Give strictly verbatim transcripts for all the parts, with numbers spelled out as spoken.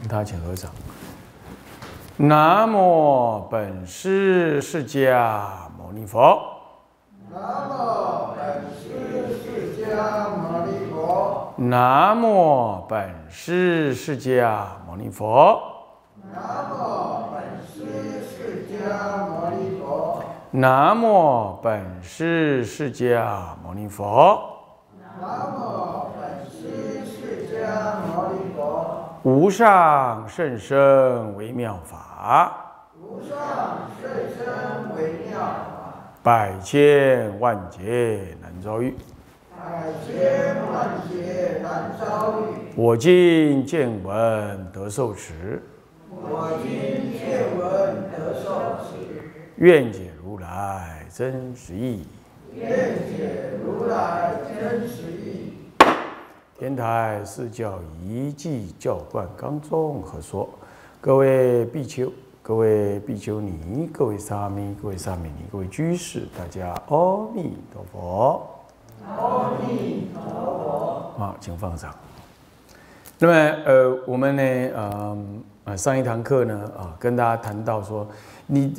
跟大家请合掌。南无本师释迦牟尼佛。南无本师释迦牟尼佛。南无本师释迦牟尼佛。南无本师释迦牟尼佛。南无本师释迦牟尼佛。南无本师释迦牟尼佛。无上甚深微妙法，无上甚深微妙法，百千万劫难遭遇，百千万劫难遭遇。我今见闻得受持，我今见闻得受持。愿解如来真实义，愿解如来真实义。天台四教遗迹教观纲中合说，各位比丘、各位比丘尼、各位沙弥、各位沙弥尼、各位居士，大家阿弥陀佛，阿弥陀佛。啊，请放掌。那么，呃，我们呢，呃，上一堂课呢，啊，跟大家谈到说，你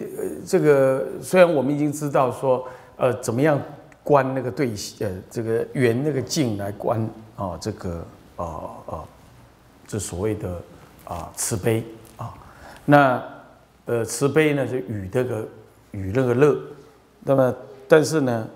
这个虽然我们已经知道说，呃，怎么样观那个对，呃，这个圆那个镜来观。哦，这个呃呃，这所谓的啊、呃、慈悲啊、哦，那呃慈悲呢，就与这个与那个乐，那么但是呢，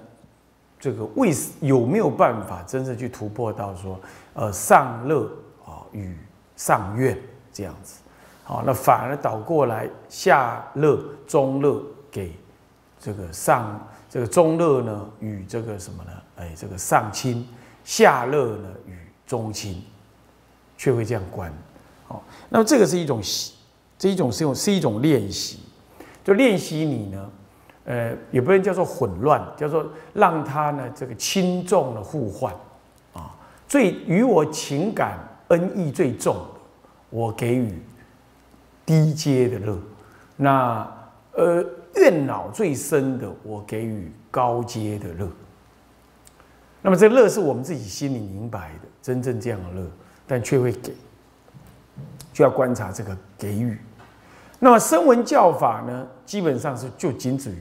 这个为有没有办法真正去突破到说呃上乐啊、哦、与上愿这样子，好、哦，那反而倒过来下乐中乐给这个上这个中乐呢与这个什么呢？哎，这个上亲。下乐呢与中亲，却会这样观，好、哦，那么这个是一种，这一种是一种是一种练习，就练习你呢，呃，也不能叫做混乱，叫做让它呢这个轻重的互换，啊、哦，最与我情感恩义最重的，我给予低阶的乐，那呃怨恼最深的，我给予高阶的乐。那么这乐是我们自己心里明白的，真正这样的乐，但却会给，就要观察这个给予。那么声闻教法呢，基本上是就仅止于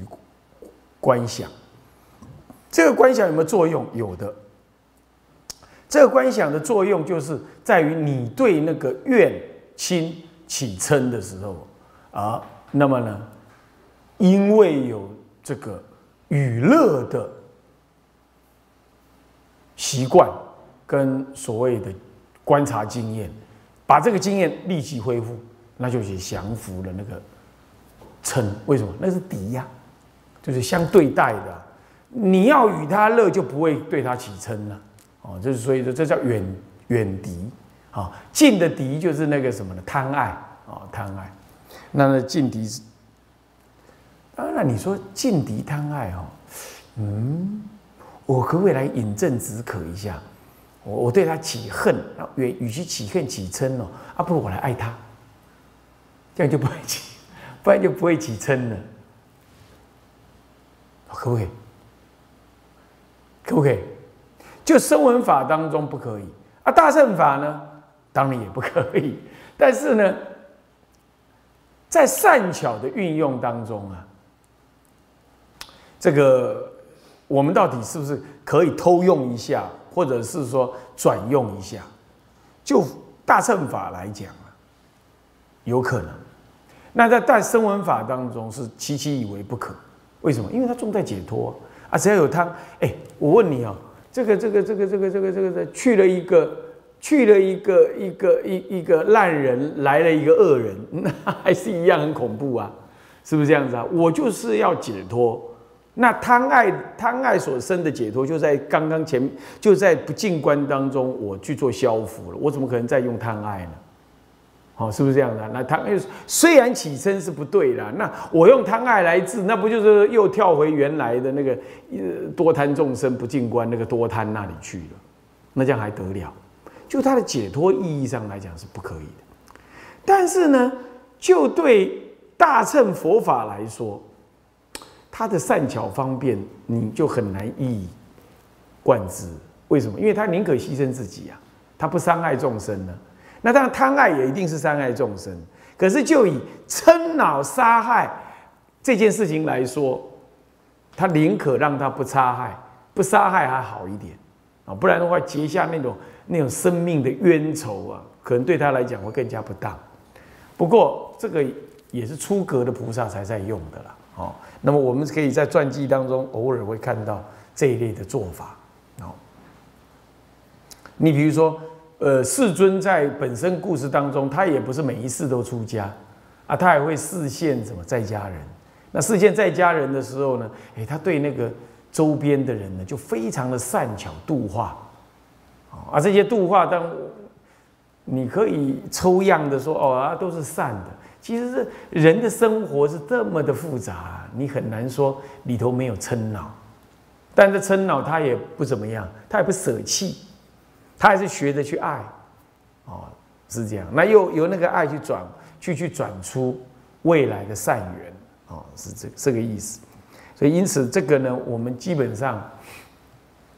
观想。这个观想有没有作用？有的。这个观想的作用就是在于你对那个怨亲起嗔的时候啊，那么呢，因为有这个与乐的。习惯跟所谓的观察经验，把这个经验立即恢复，那就是降服了那个嗔。为什么？那是敌呀、啊，就是相对待的、啊。你要与他乐，就不会对他起嗔了。哦，就是所以说这叫远远敌啊，近的敌就是那个什么呢？贪爱啊，贪爱。那那近敌，当然你说近敌贪爱哦，嗯。我可不可以来饮鸩止渴一下？我我对他起恨，那与与其起恨起嗔哦，啊，不如我来爱他，这样就不会起，不然就不会起嗔了。可不可以？可不可以？就声闻法当中不可以啊，大乘法呢，当然也不可以。但是呢，在善巧的运用当中啊，这个。我们到底是不是可以偷用一下，或者是说转用一下？就大乘法来讲啊，有可能。那在大声闻法当中是极其以为不可，为什么？因为它重在解脱啊！只要有它，哎、欸，我问你哦、喔，这个这个这个这个这个这个去了一个去了一个一个一一个烂人，来了一个恶人，那还是一样很恐怖啊！是不是这样子啊？我就是要解脱。那贪爱贪爱所生的解脱，就在刚刚前，就在不净观当中，我去做消服了。我怎么可能再用贪爱呢？好、哦，是不是这样的、啊？那贪爱虽然起身是不对啦，那我用贪爱来治，那不就是又跳回原来的那个多贪众生不净观那个多贪那里去了？那这样还得了？就它的解脱意义上来讲是不可以的。但是呢，就对大乘佛法来说。他的善巧方便，你就很难一以贯之。为什么？因为他宁可牺牲自己啊，他不伤害众生呢、啊。那当然贪爱也一定是伤害众生。可是就以嗔恼杀害这件事情来说，他宁可让他不杀害，不杀害还好一点啊，不然的话结下那种那种生命的冤仇啊，可能对他来讲会更加不当。不过这个也是出格的菩萨才在用的啦。 哦，那么我们可以在传记当中偶尔会看到这一类的做法。哦，你比如说，呃，世尊在本身故事当中，他也不是每一世都出家啊，他还会示现什么在家人。那示现在家人的时候呢，哎，他对那个周边的人呢，就非常的善巧度化。啊，这些度化，当你可以抽样的说，哦啊，都是善的。 其实是人的生活是这么的复杂、啊，你很难说里头没有嗔恼，但这嗔恼他也不怎么样，他也不舍弃，他还是学着去爱，哦，是这样。那又由那个爱去转，去去转出未来的善缘，哦，是这这个意思。所以因此这个呢，我们基本上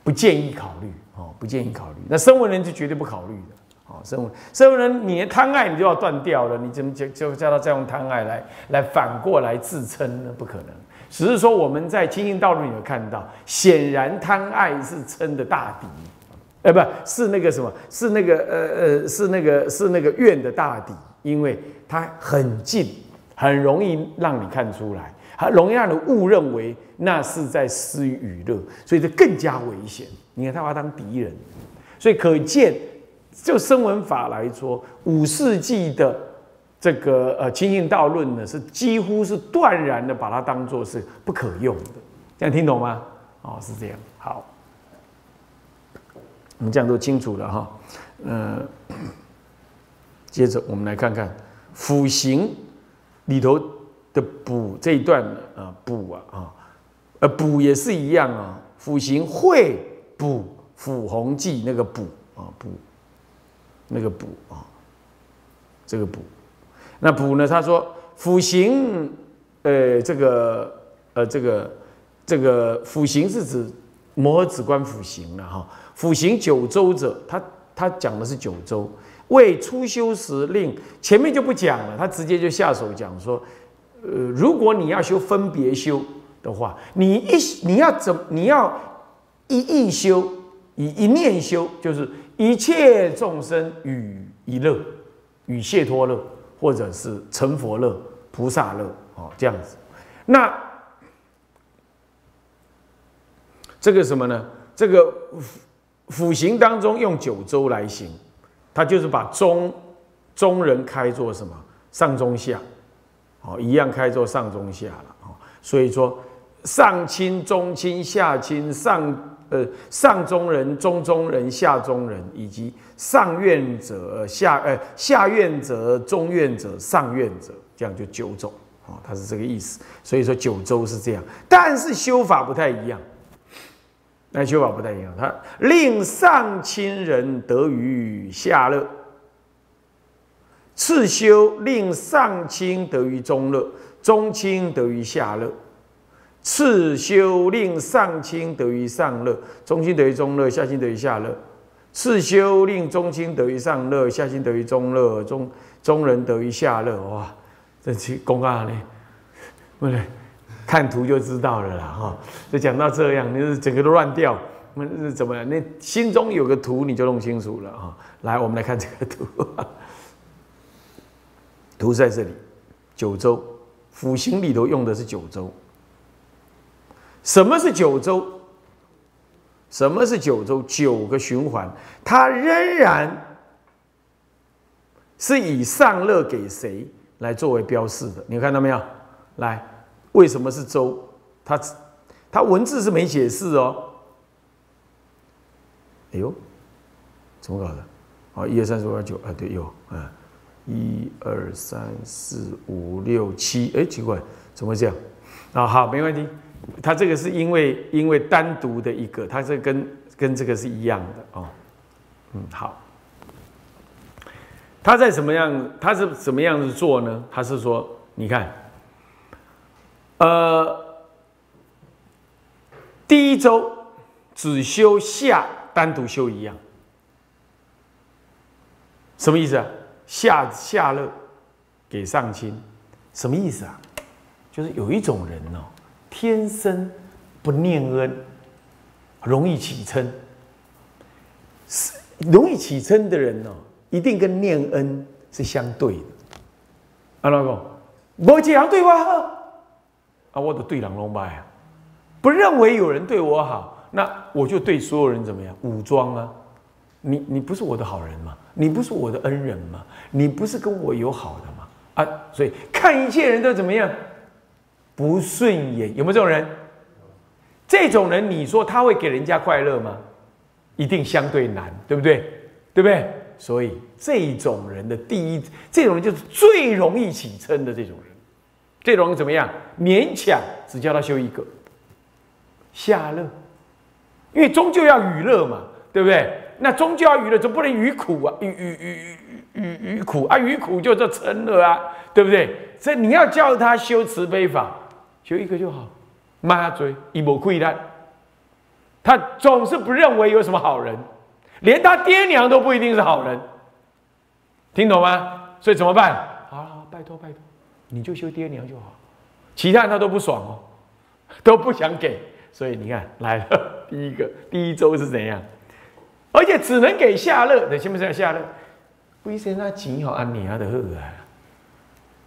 不建议考虑，哦，不建议考虑。那声闻人就绝对不考虑的。 哦，声闻声闻人，你的贪爱你就要断掉了，你怎么就就叫他再用贪爱来来反过来自称呢？不可能。只是说我们在《清净道论》有看到，显然贪爱是嗔的大敌，呃，不是那个什么，是那个呃呃，是那个是那个怨的大敌，因为它很近，很容易让你看出来，很容易让你误认为那是在施于娱乐，所以这更加危险。你看他把他当敌人，所以可见。 就声闻法来说，五世纪的这个呃《清净道论》呢，是几乎是断然的把它当作是不可用的，这样听懂吗？哦，是这样。好，我们这样都清楚了哈。嗯、呃，接着我们来看看辅行里头的补这一段啊，补啊啊，呃补也是一样啊，辅行会补辅弘记那个补啊补。 那个补啊、哦，这个补，那补呢？他说辅行，呃，这个呃，这个这个辅行是指摩诃止观辅行了哈。辅行九州者，他他讲的是九州。为初修时令，前面就不讲了，他直接就下手讲说，呃，如果你要修分别修的话，你一你要怎你要一意修，以一念修，就是。 一切众生与一乐，与解脱乐，或者是成佛乐、菩萨乐，哦，这样子。那这个什么呢？这个辅行当中用九州来行，它就是把中中人开作什么上中下，哦，一样开作上中下了哦。所以说上亲、中亲、下亲上。 呃，上中人、中中人、下中人，以及上愿者、下呃下愿者、中愿者、上愿者，这样就九种哦，它是这个意思。所以说九州是这样，但是修法不太一样。那修法不太一样，它令上亲人得于下乐，次修令上亲得于中乐，中亲得于下乐。 次修令上亲得于上乐，中亲得于中乐，下亲得于下乐。次修令中亲得于上乐，下亲得于中乐，中中人得于下乐。哇，这去公告呢，不对，看图就知道了啦哈。就讲到这样，就是整个都乱掉，那是怎么了？那心中有个图，你就弄清楚了啊。来，我们来看这个图，图在这里，九州辅行里头用的是九州。 什么是九州？什么是九州？九个循环，它仍然是以上乐给谁来作为标示的？你看到没有？来，为什么是州？它它文字是没解释哦。哎呦，怎么搞的？好，一二三四五六九，啊对，有，嗯，一二三四五六七，哎，奇怪，怎么会这样？啊，好，没问题。 它这个是因为因为单独的一个，它这跟跟这个是一样的哦。嗯，好。它在什么样？它是怎么样子做呢？它是说，你看，呃，第一周只修下，单独修一样，什么意思啊？下下乐给上亲，什么意思啊？就是有一种人哦，天生不念恩，容易起嗔。容易起嗔的人哦，一定跟念恩是相对的。啊，老公，我这样对我好，啊，我的对人拢歹啊，不认为有人对我好，那我就对所有人怎么样？武装啊！你你不是我的好人吗？你不是我的恩人吗？你不是跟我有好的吗？啊，所以看一切人都怎么样？不顺眼，有没有这种人？这种人，你说他会给人家快乐吗？一定相对难，对不对？对不对？所以这种人的第一，这种人就是最容易起嗔的这种人。这种人怎么样？勉强只叫他修一个下乐，因为终究要娱乐嘛，对不对？那终究要娱乐，总不能娱苦啊，娱娱娱娱娱苦啊，娱苦就叫嗔了啊，对不对？所以你要叫他修慈悲法，修一个就好，妈嘴一抹溃烂。他总是不认为有什么好人，连他爹娘都不一定是好人，听懂吗？所以怎么办？好了，拜托拜托，你就修爹娘就好，其他人他都不爽哦，都不想给。所以你看来了，第一个第一周是怎样？而且只能给下乐，你信不信下乐？为什么他紧好安妮啊的？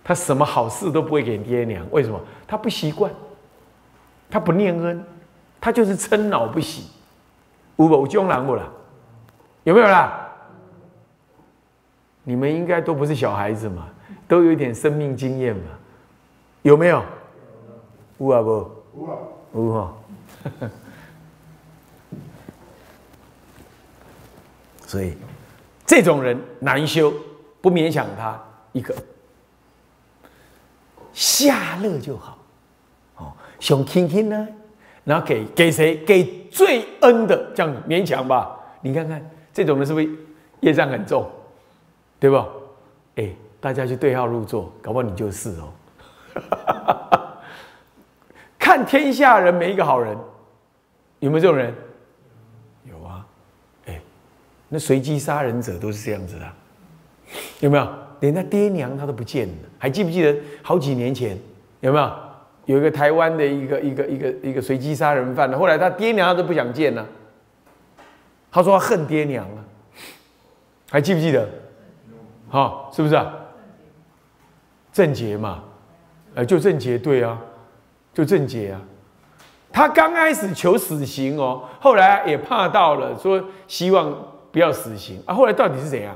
他什么好事都不会给爹娘，为什么？他不习惯，他不念恩。他就是嗔恼不喜，有无这种人无啦？有没有啦？你们应该都不是小孩子嘛，都有一点生命经验嘛，有没有？有啊不？有啊，有哈。所以这种人难修，不勉强他一个，下乐就好。哦，想轻轻呢。然后给给谁？给最恩的，这样勉强吧。你看看这种人是不是业障很重，对吧？哎，大家去对号入座，搞不好你就是哦。看天下人没一个好人，有没有这种人？有啊。哎，那随机杀人者都是这样子的、啊，有没有？连他爹娘他都不见了，还记不记得好几年前？有没有？有一个台湾的一个一个一个一个随机杀人犯，后来他爹娘他都不想见了、啊，他说他恨爹娘了、啊，还记不记得？好、哦，是不是啊？郑捷嘛，呃，就郑捷对啊，就郑捷啊，他刚开始求死刑哦，后来也怕到了，说希望不要死刑啊，后来到底是怎样？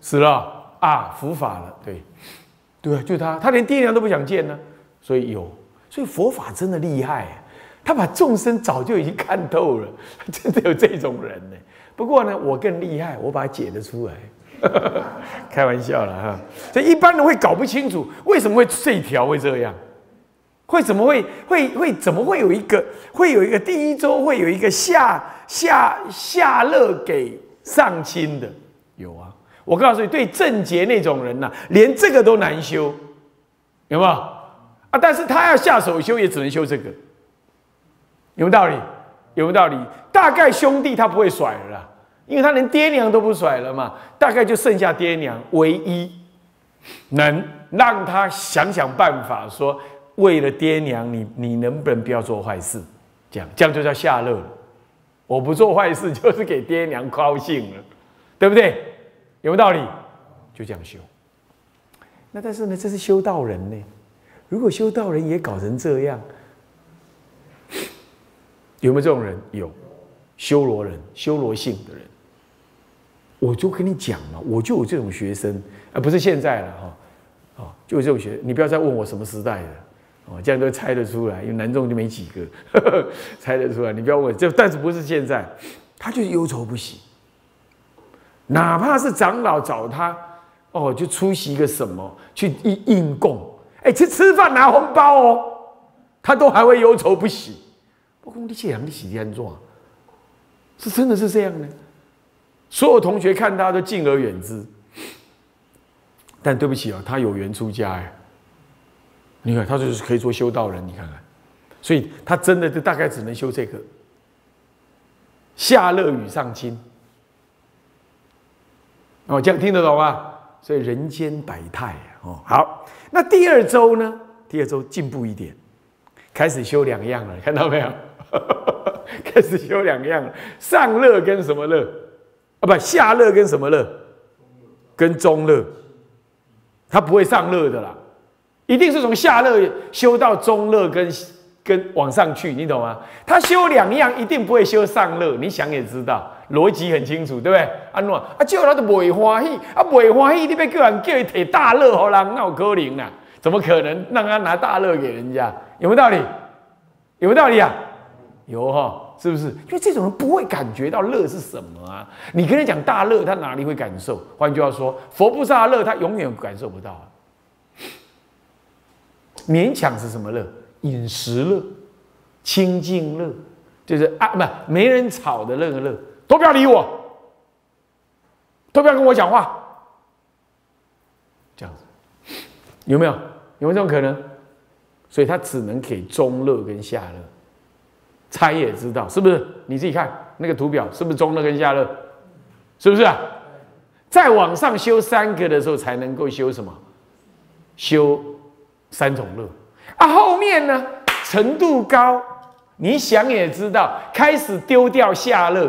死了啊，伏法了，对，对，就他，他连爹娘都不想见呢、啊。所以有，所以佛法真的厉害、啊，他把众生早就已经看透了，真的有这种人呢。不过呢，我更厉害，我把它解得出来，开玩笑了哈。所以一般人会搞不清楚为什么会这一条会这样，会怎么会会会怎么会有一个会有一个第一周会有一个下下下乐给上亲的有啊。我告诉你，对正结那种人呐、啊，连这个都难修，有没有？啊！但是他要下手修，也只能修这个，有没有道理？有没有道理？大概兄弟他不会甩了啦，因为他连爹娘都不甩了嘛。大概就剩下爹娘唯一能让他想想办法说，说为了爹娘，你你能不能不要做坏事？这样这样就叫下乐了。我不做坏事，就是给爹娘高兴了，对不对？有没有道理？就这样修。那但是呢，这是修道人呢。如果修道人也搞成这样，有没有这种人？有，修罗人、修罗性的人，我就跟你讲嘛，我就有这种学生，啊，不是现在了哈，啊，就有这种学，你不要再问我什么时代的，哦，这样都猜得出来，因为南众就没几个，呵呵猜得出来，你不要问，就但是不是现在，他就是忧愁不喜，哪怕是长老找他，哦，就出席个什么，去应应供。哎，去吃饭拿红包哦，他都还会忧愁不喜。我讲你这样，你是安怎？是真的是这样呢？所有同学看他都敬而远之。但对不起啊、哦，他有缘出家哎。你看他就是可以做修道人，你看看，所以他真的就大概只能修这个下乐与上亲。哦，这样听得懂吗？所以人间百态哦。好，那第二周呢？第二周进步一点，开始修两样了，看到没有？开始修两样了，上乐跟什么乐？啊，不，下乐跟什么乐？跟中乐。他不会上乐的啦，一定是从下乐修到中乐跟跟往上去，你懂吗？他修两样，一定不会修上乐，你想也知道。 逻辑很清楚，对不对？安怎啊？叫他都袂欢喜，啊袂欢喜，你要叫人叫伊摕大乐给人，那有可能啊？怎么可能让他拿大乐给人家？有没有道理？有没有道理啊？有哈、哦，是不是？因为这种人不会感觉到乐是什么啊？你跟他讲大乐，他哪里会感受？换句话说，佛菩萨乐他永远感受不到、啊。勉强是什么乐？饮食乐、清净乐，就是啊，不没人吵的那个乐。 都不要理我，都不要跟我讲话，这样子有没有？有没有这种可能？所以他只能给中乐跟下乐，猜也知道是不是？你自己看那个图表，是不是中乐跟下乐？是不是啊？再往上修三个的时候，才能够修什么？修三种乐啊！后面呢，程度高，你想也知道，开始丢掉下乐。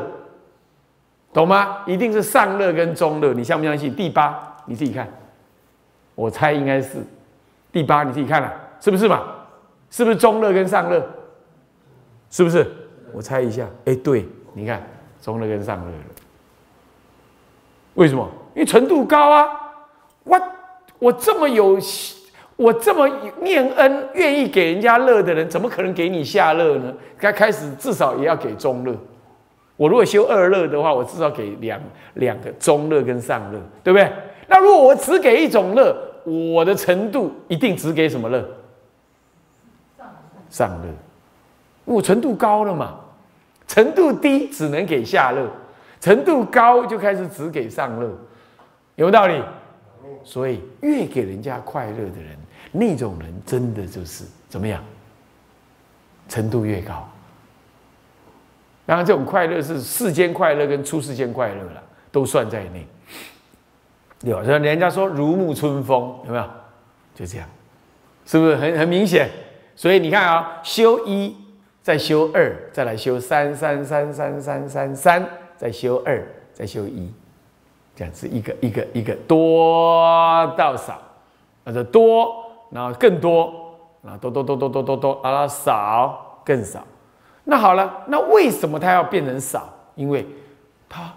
懂吗？一定是上乐跟中乐，你相不相信？第八，你自己看，我猜应该是第八，你自己看啊，是不是嘛？是不是中乐跟上乐？是不是？我猜一下，哎、欸，对，你看中乐跟上乐了，为什么？因为程度高啊！我我这么有，我这么念恩，愿意给人家乐的人，怎么可能给你下乐呢？该开始至少也要给中乐。 我如果修二乐的话，我至少给两两个中乐跟上乐，对不对？那如果我只给一种乐，我的程度一定只给什么乐？上乐，我程度高了嘛，程度低只能给下乐，程度高就开始只给上乐，有没有道理？所以越给人家快乐的人，那种人真的就是怎么样？程度越高。 当然，这种快乐是世间快乐跟出世间快乐啦，都算在内。有，所以人家说如沐春风，有没有？就这样，是不是很很明显？所以你看啊、哦，修一，再修二，再来修三，三三三三三三，再修二，再修一，这样子一个一个一个多到少，那就多，然后更多，然后多多多多多多多，然后少更少。 那好了，那为什么他要变成少？因为他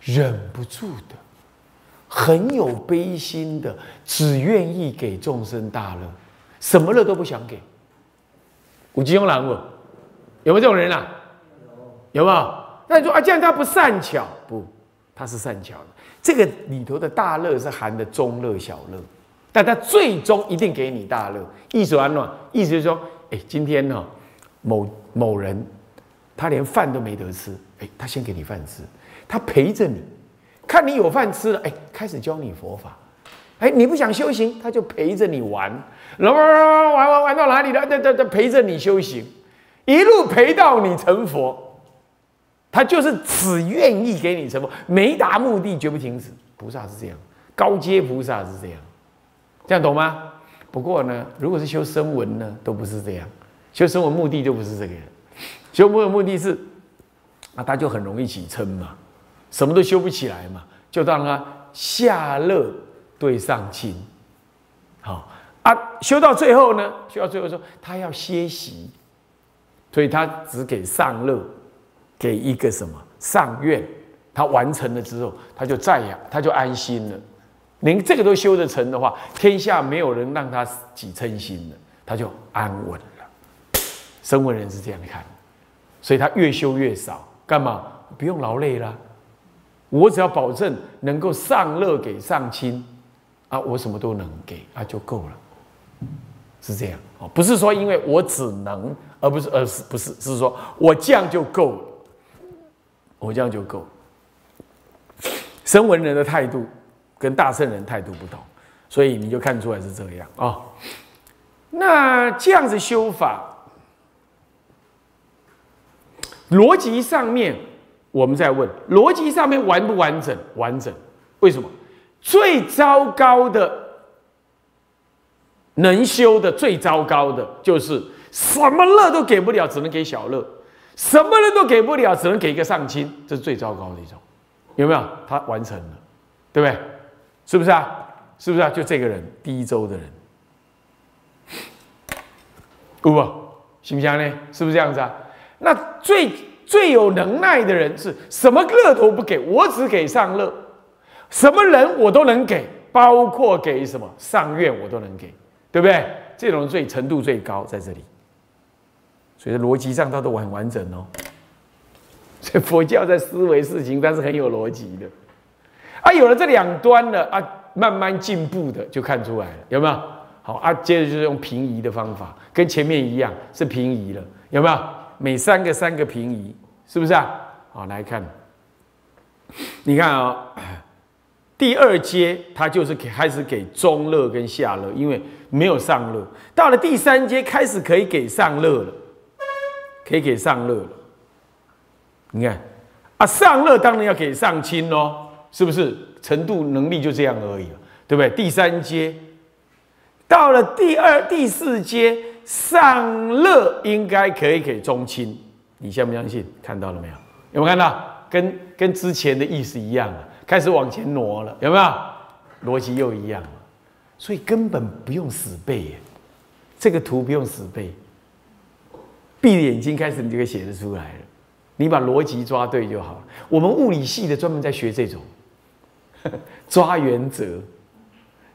忍不住的，很有悲心的，只愿意给众生大乐，什么乐都不想给。有这种人不？有没有这种人啊？有，有没有？那你说啊，这样他不善巧？不，他是善巧的。这个里头的大乐是含的中乐、小乐，但他最终一定给你大乐。意思安怎？意思就是说，哎，今天呢、哦？ 某某人，他连饭都没得吃，哎，他先给你饭吃，他陪着你，看你有饭吃了，哎，开始教你佛法，哎，你不想修行，他就陪着你玩，然后玩玩玩到哪里了？对对对，陪着你修行，一路陪到你成佛，他就是只愿意给你成佛，没达目的绝不停止。菩萨是这样，高阶菩萨是这样，这样懂吗？不过呢，如果是修声闻呢，都不是这样。 修声闻目的就不是这个，修声闻目的是，啊，他就很容易起嗔嘛，什么都修不起来嘛，就让他下乐对上亲，好、哦、啊，修到最后呢，修到最后说他要歇息，所以他只给上乐，给一个什么上愿，他完成了之后，他就再也他就安心了，连这个都修得成的话，天下没有人让他起嗔心了，他就安稳。 声闻人是这样看，所以他越修越少，干嘛？不用劳累啦，我只要保证能够上乐给上亲，啊，我什么都能给啊，就够了，是这样哦，不是说因为我只能，而不是而是不是是说我这样就够了，我这样就够了。声闻人的态度跟大乘人态度不同，所以你就看出来是这样啊、哦。那这样子修法。 逻辑上面，我们在问逻辑上面完不完整？完整，为什么？最糟糕的，能修的最糟糕的就是什么乐都给不了，只能给小乐；什么人都给不了，只能给一个上亲，这是最糟糕的一种。有没有？他完成了，对不对？是不是啊？是不是啊？就这个人，第一周的人，有无？行不行呢？是不是这样子啊？那最最有能耐的人是什么乐都不给，我只给上乐。 什么人我都能给，包括给什么上愿我都能给，对不对？这种最程度最高在这里，所以逻辑上它都很完整哦。所以佛教在思维事情，它是很有逻辑的。啊，有了这两端了啊，慢慢进步的就看出来了，有没有？好啊，接着就是用平移的方法，跟前面一样是平移了，有没有？每三个三个平移，是不是啊？好，来看，你看啊、哦。 第二阶，它就是开始给中乐跟下乐，因为没有上乐。到了第三阶，开始可以给上乐了，可以给上乐了。你看，啊，上乐当然要给上亲喽，是不是？程度能力就这样而已了，对不对？第三阶，到了第二、第四阶，上乐应该可以给中亲，你相不相信？看到了没有？有没有看到？跟跟之前的意思一样啊。 开始往前挪了，有没有？逻辑又一样了，所以根本不用死背耶，这个图不用死背，闭着眼睛开始你就可以写得出来了。你把逻辑抓对就好了。我们物理系的专门在学这种呵呵抓原则，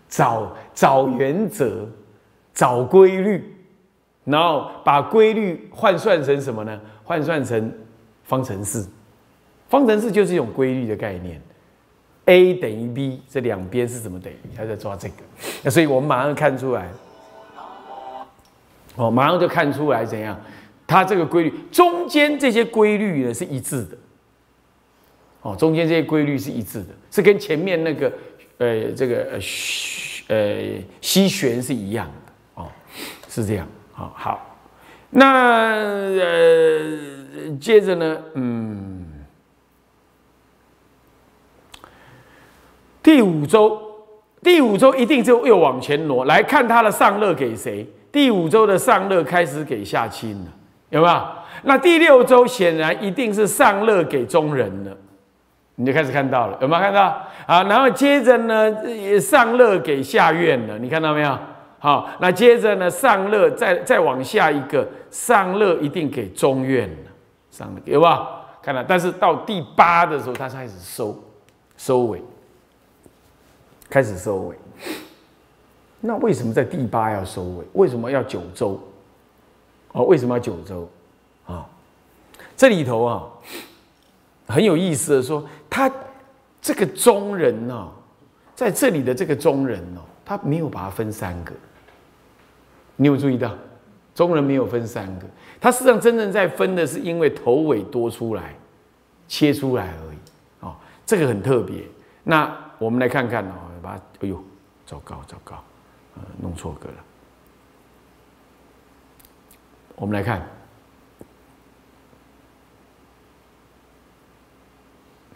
找找原则，找规律，然后把规律换算成什么呢？换算成方程式。方程式就是一种规律的概念。 a 等于 b， 这两边是怎么等于？他在抓这个，那所以我们马上看出来，哦，马上就看出来怎样？它这个规律中间这些规律呢是一致的，哦，中间这些规律是一致的，是跟前面那个呃这个呃呃西旋是一样的哦，是这样哦。好，那呃接着呢，嗯。 第五周，第五周一定就又往前挪，来看他的上乐给谁？第五周的上乐开始给下亲了，有没有？那第六周显然一定是上乐给中人了，你就开始看到了，有没有看到？啊，然后接着呢，上乐给下愿了，你看到没有？好，那接着呢，上乐再再往下一个，上乐一定给中愿了，上乐有没有？看到？但是到第八的时候，他开始收收尾。 开始收尾，那为什么在第八要收尾？为什么要九周？哦，为什么要九周？啊、哦，这里头啊很有意思的说，他这个中人呢、啊，在这里的这个中人哦、啊，他没有把它分三个，你有注意到？中人没有分三个，他事实上真正在分的是因为头尾多出来，切出来而已。哦，这个很特别。那我们来看看哦。 把，哎呦，糟糕糟糕，呃，弄错个了。我们来看，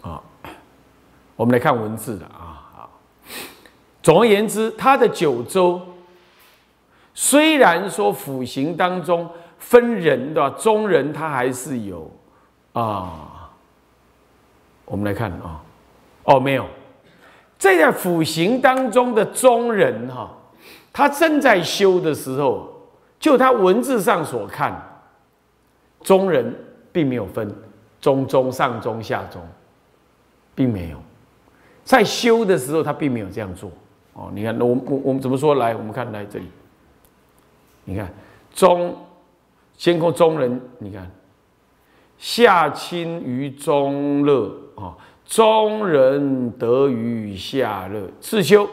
啊、哦，我们来看文字的啊。好，总而言之，他的九州虽然说辅行当中分人的中人，他还是有啊、哦。我们来看啊、哦，哦，没有。 这在辅行当中的中人哈、哦，他正在修的时候，就他文字上所看，中人并没有分中中上中下中，并没有，在修的时候他并没有这样做哦。你看，我我我们怎么说来？我们看来这里，你看中先空中人，你看下亲于中乐啊。哦 中人得于下乐，次修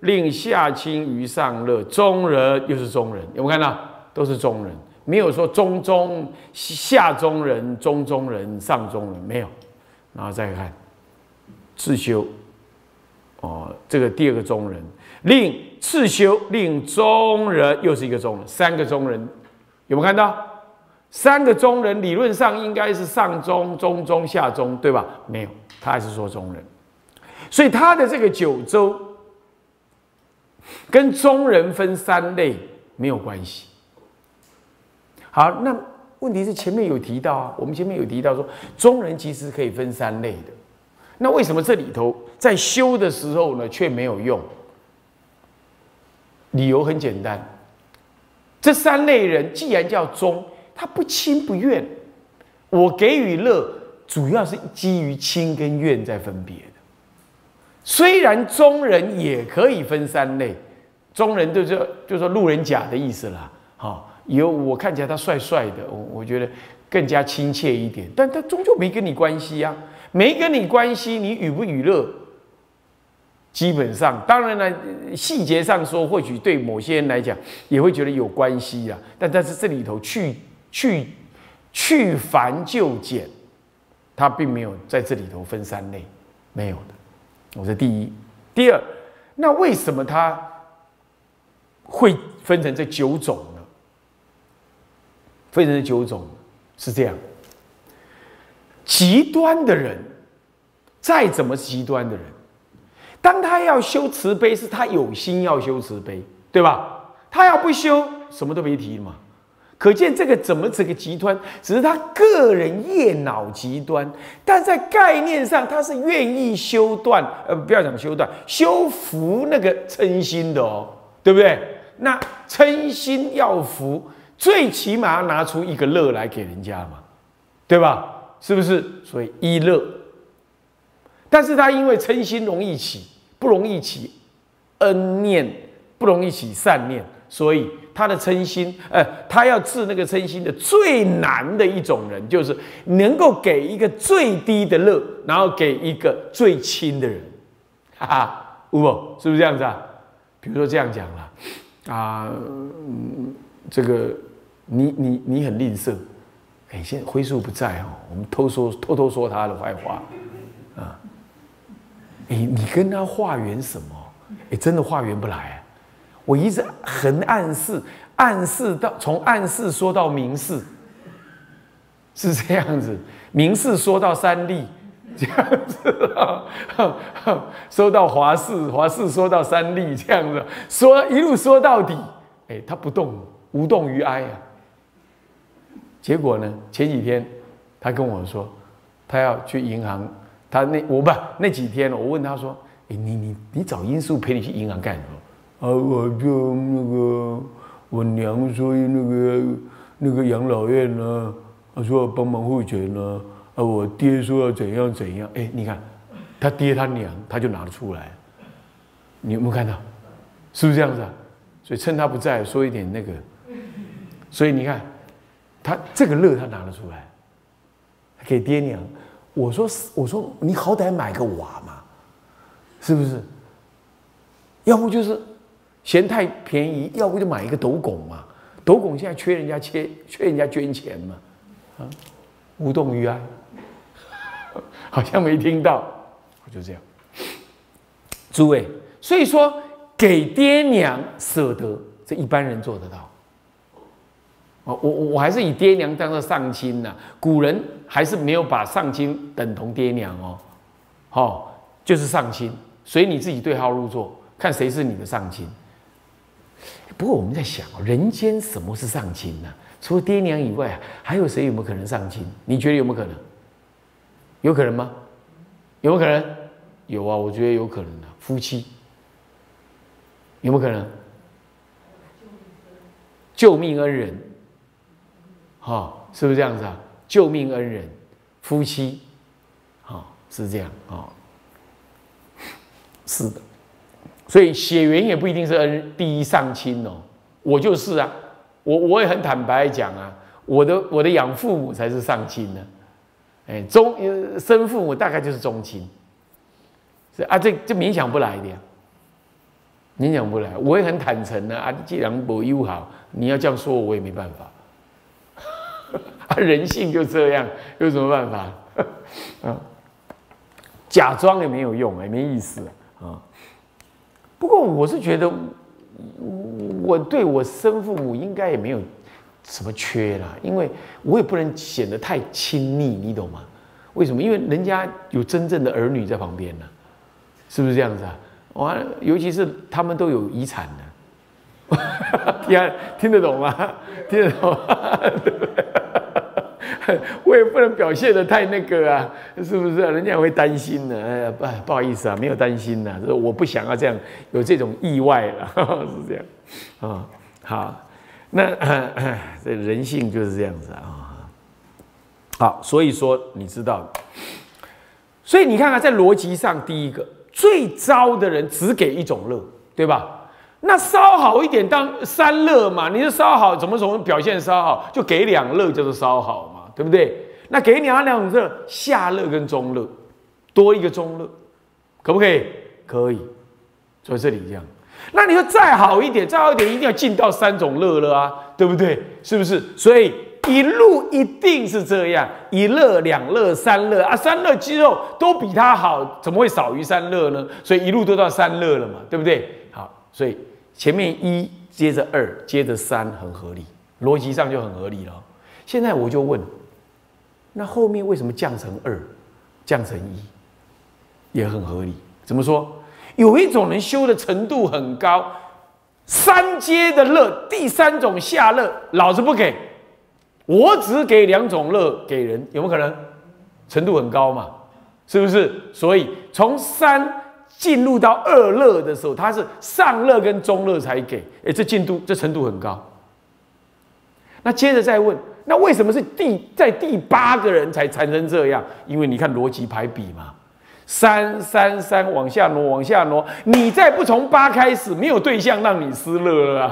令下亲于上乐。中人又是中人，有没有看到？都是中人，没有说中中下中人、中中人、上中人，没有。然后再看次修，哦，这个第二个中人令次修令中人又是一个中人，三个中人有没有看到？三个中人理论上应该是上中、中中、下中，对吧？没有。 他还是说中人，所以他的这个九州跟中人分三类没有关系。好，那问题是前面有提到啊，我们前面有提到说中人其实可以分三类的，那为什么这里头在修的时候呢却没有用？理由很简单，这三类人既然叫中，他不亲不怨，我给予乐主要是基于亲跟怨在分别的。虽然中人也可以分三类，中人就是就是说路人甲的意思啦，好、哦。有我看起来他帅帅的，我我觉得更加亲切一点，但他终究没跟你关系啊，没跟你关系，你娱不娱乐？基本上，当然了，细节上说，或许对某些人来讲也会觉得有关系啊，但但是这里头去去去繁就简，他并没有在这里头分三类，没有的。我说第一，第二，那为什么他会分成这九种呢？分成九种是这样，极端的人，再怎么极端的人，当他要修慈悲，是他有心要修慈悲，对吧？他要不修，什么都别提嘛。可见这个怎么这个极端，只是他个人业脑极端，但在概念上他是愿意修断，呃，不要讲修断，修服那个嗔心的哦，对不对？那嗔心要服。最起码拿出一个乐来给人家嘛，对吧？是不是？所以一乐，但是他因为嗔心容易起，不容易起恩念，不容易起善念，所以他的嗔心，呃，他要治那个嗔心的最难的一种人，就是能够给一个最低的乐，然后给一个最亲的人，哈哈，有无？是不是这样子啊？比如说这样讲啦，啊、呃，嗯，这个。你你你很吝啬，哎、欸，现在辉叔不在哦，我们偷说偷偷说他的坏话，啊，哎、欸，你跟他化缘什么？哎、欸，真的化缘不来、啊，我一直很暗示，暗示到从暗示说到明示，是这样子，明示说到三立，这样子、啊，说到华视，华视说到三立，这样子，说一路说到底，哎、欸，他不动，无动于哀啊。结果呢？前几天他跟我说，他要去银行。他那我不那几天，我问他说：“欸、你你你找英叔陪你去银行干什么？”啊，我就那个我娘说那个那个养老院呢、啊，他说要帮忙汇钱呢。啊，我爹说要怎样怎样。哎、欸，你看他爹他娘，他就拿得出来。你有没有看到？是不是这样子啊？所以趁他不在，说一点那个。所以你看。他这个乐他拿得出来，给爹娘。我说我说你好歹买个瓦嘛，是不是？要不就是嫌太便宜，要不就买一个斗拱嘛。斗拱现在缺人家缺缺人家捐钱嘛，啊，无动于哀，好像没听到，就这样。诸位，所以说给爹娘舍得，这一般人做得到。我我还是以爹娘当作上亲呐、啊，古人还是没有把上亲等同爹娘哦，哦，就是上亲，所以你自己对号入座，看谁是你的上亲。不过我们在想，人间什么是上亲呢、啊？除了爹娘以外、啊，还有谁有没有可能上亲？你觉得有没有可能？有可能吗？有没有可能？有啊，我觉得有可能的、啊，夫妻有没有可能？救命恩人。哦，是不是这样子啊？救命恩人，夫妻，哦，是这样哦，是的，所以血缘也不一定是恩第一上亲哦。我就是啊，我我也很坦白讲啊，我的我的养父母才是上亲呢、啊，哎，中生父母大概就是中亲，是啊，这这勉强不来的呀、啊，勉强不来。我也很坦诚呢、啊，啊，既然我友好，你要这样说我也没办法。啊，人性就这样，有什么办法？啊，假装也没有用，也没意思啊。不过我是觉得，我对我生父母应该也没有什么缺啦，因为我也不能显得太亲密，你懂吗？为什么？因为人家有真正的儿女在旁边呢、啊，是不是这样子啊？哇，尤其是他们都有遗产的、啊，听听得懂吗？听得懂吗？对不对？我也不能表现得太那个啊，是不是、啊？人家会担心的、啊。哎呀，不不好意思啊，没有担心呐、啊，我不想要这样有这种意外了、啊，是这样啊、哦。好，那这人性就是这样子啊。好，所以说你知道，所以你看看在逻辑上，第一个最糟的人只给一种乐，对吧？那稍好一点当三乐嘛，你是稍好，怎么怎么表现稍好，就给两乐叫做稍好嘛。对不对？那给你啊两种乐，下乐跟中乐，多一个中乐，可不可以？可以，所以这里这样。那你说再好一点，再好一点，一定要进到三种乐了啊，对不对？是不是？所以一路一定是这样，一乐、两乐、三乐啊，三乐肌肉都比它好，怎么会少于三乐呢？所以一路都到三乐了嘛，对不对？好，所以前面一接着二，接着三，很合理，逻辑上就很合理了。现在我就问。那后面为什么降成二，降成一，也很合理？怎么说？有一种人修的程度很高，三阶的乐，第三种下乐，老子不给，我只给两种乐给人，有没有可能？程度很高嘛，是不是？所以从三进入到二乐的时候，他是上乐跟中乐才给，哎，这进度这程度很高。那接着再问。那为什么是第在第八个人才产生这样？因为你看逻辑排比嘛，三三三往下挪，往下挪，你再不从八开始，没有对象让你失乐了、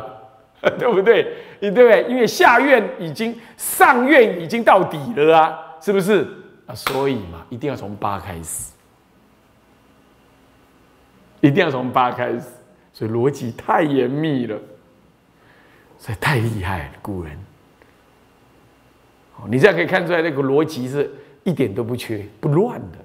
啊，对不对？对不对？因为下院已经上院已经到底了啊，是不是？啊，所以嘛，一定要从八开始，一定要从八开始，所以逻辑太严密了，所以太厉害了，古人。你这样可以看出来，那个逻辑是一点都不缺、不乱的，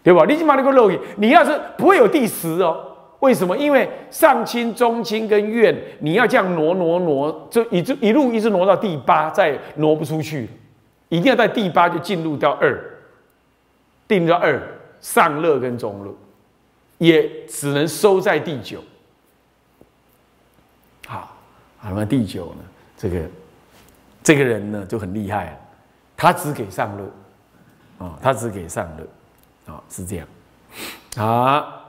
对吧？你起码那个逻辑，你要是不会有第十哦。为什么？因为上清、中清跟院，你要这样挪挪挪，就一直一路一直挪到第八，再挪不出去，一定要在第八就进入到二，定到二上乐跟中乐，也只能收在第九。好，那么第九呢？这个。这个人呢就很厉害了，他只给上乐，啊、哦，他只给上乐，啊、哦，是这样，啊，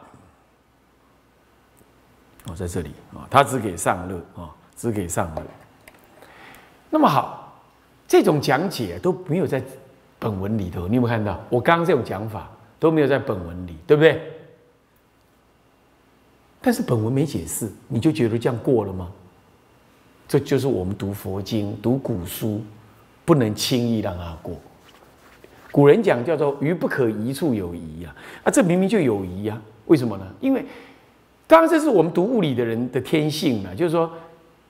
哦，在这里啊、哦，他只给上乐，啊、哦，只给上乐。那么好，这种讲解都没有在本文里头，你有没有看到？我刚刚这种讲法都没有在本文里，对不对？但是本文没解释，你就觉得这样过了吗？这就是我们读佛经、读古书，不能轻易让它过。古人讲叫做“于不可移处有移”啊，啊，这明明就有移啊，为什么呢？因为当然这是我们读物理的人的天性啊，就是说，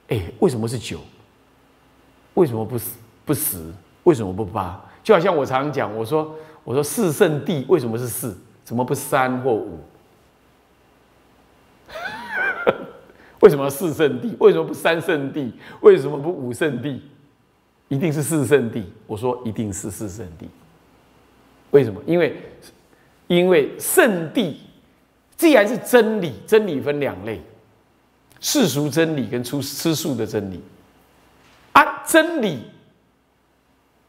哎，为什么是九？为什么不不十？为什么不八？就好像我常常讲，我说我说四圣谛为什么是四？怎么不三或五？为什么四圣谛？为什么不三圣谛？为什么不五圣谛？一定是四圣谛。我说一定是四圣谛。为什么？因为因为圣谛既然是真理，真理分两类：世俗真理跟出吃素的真理。啊，真理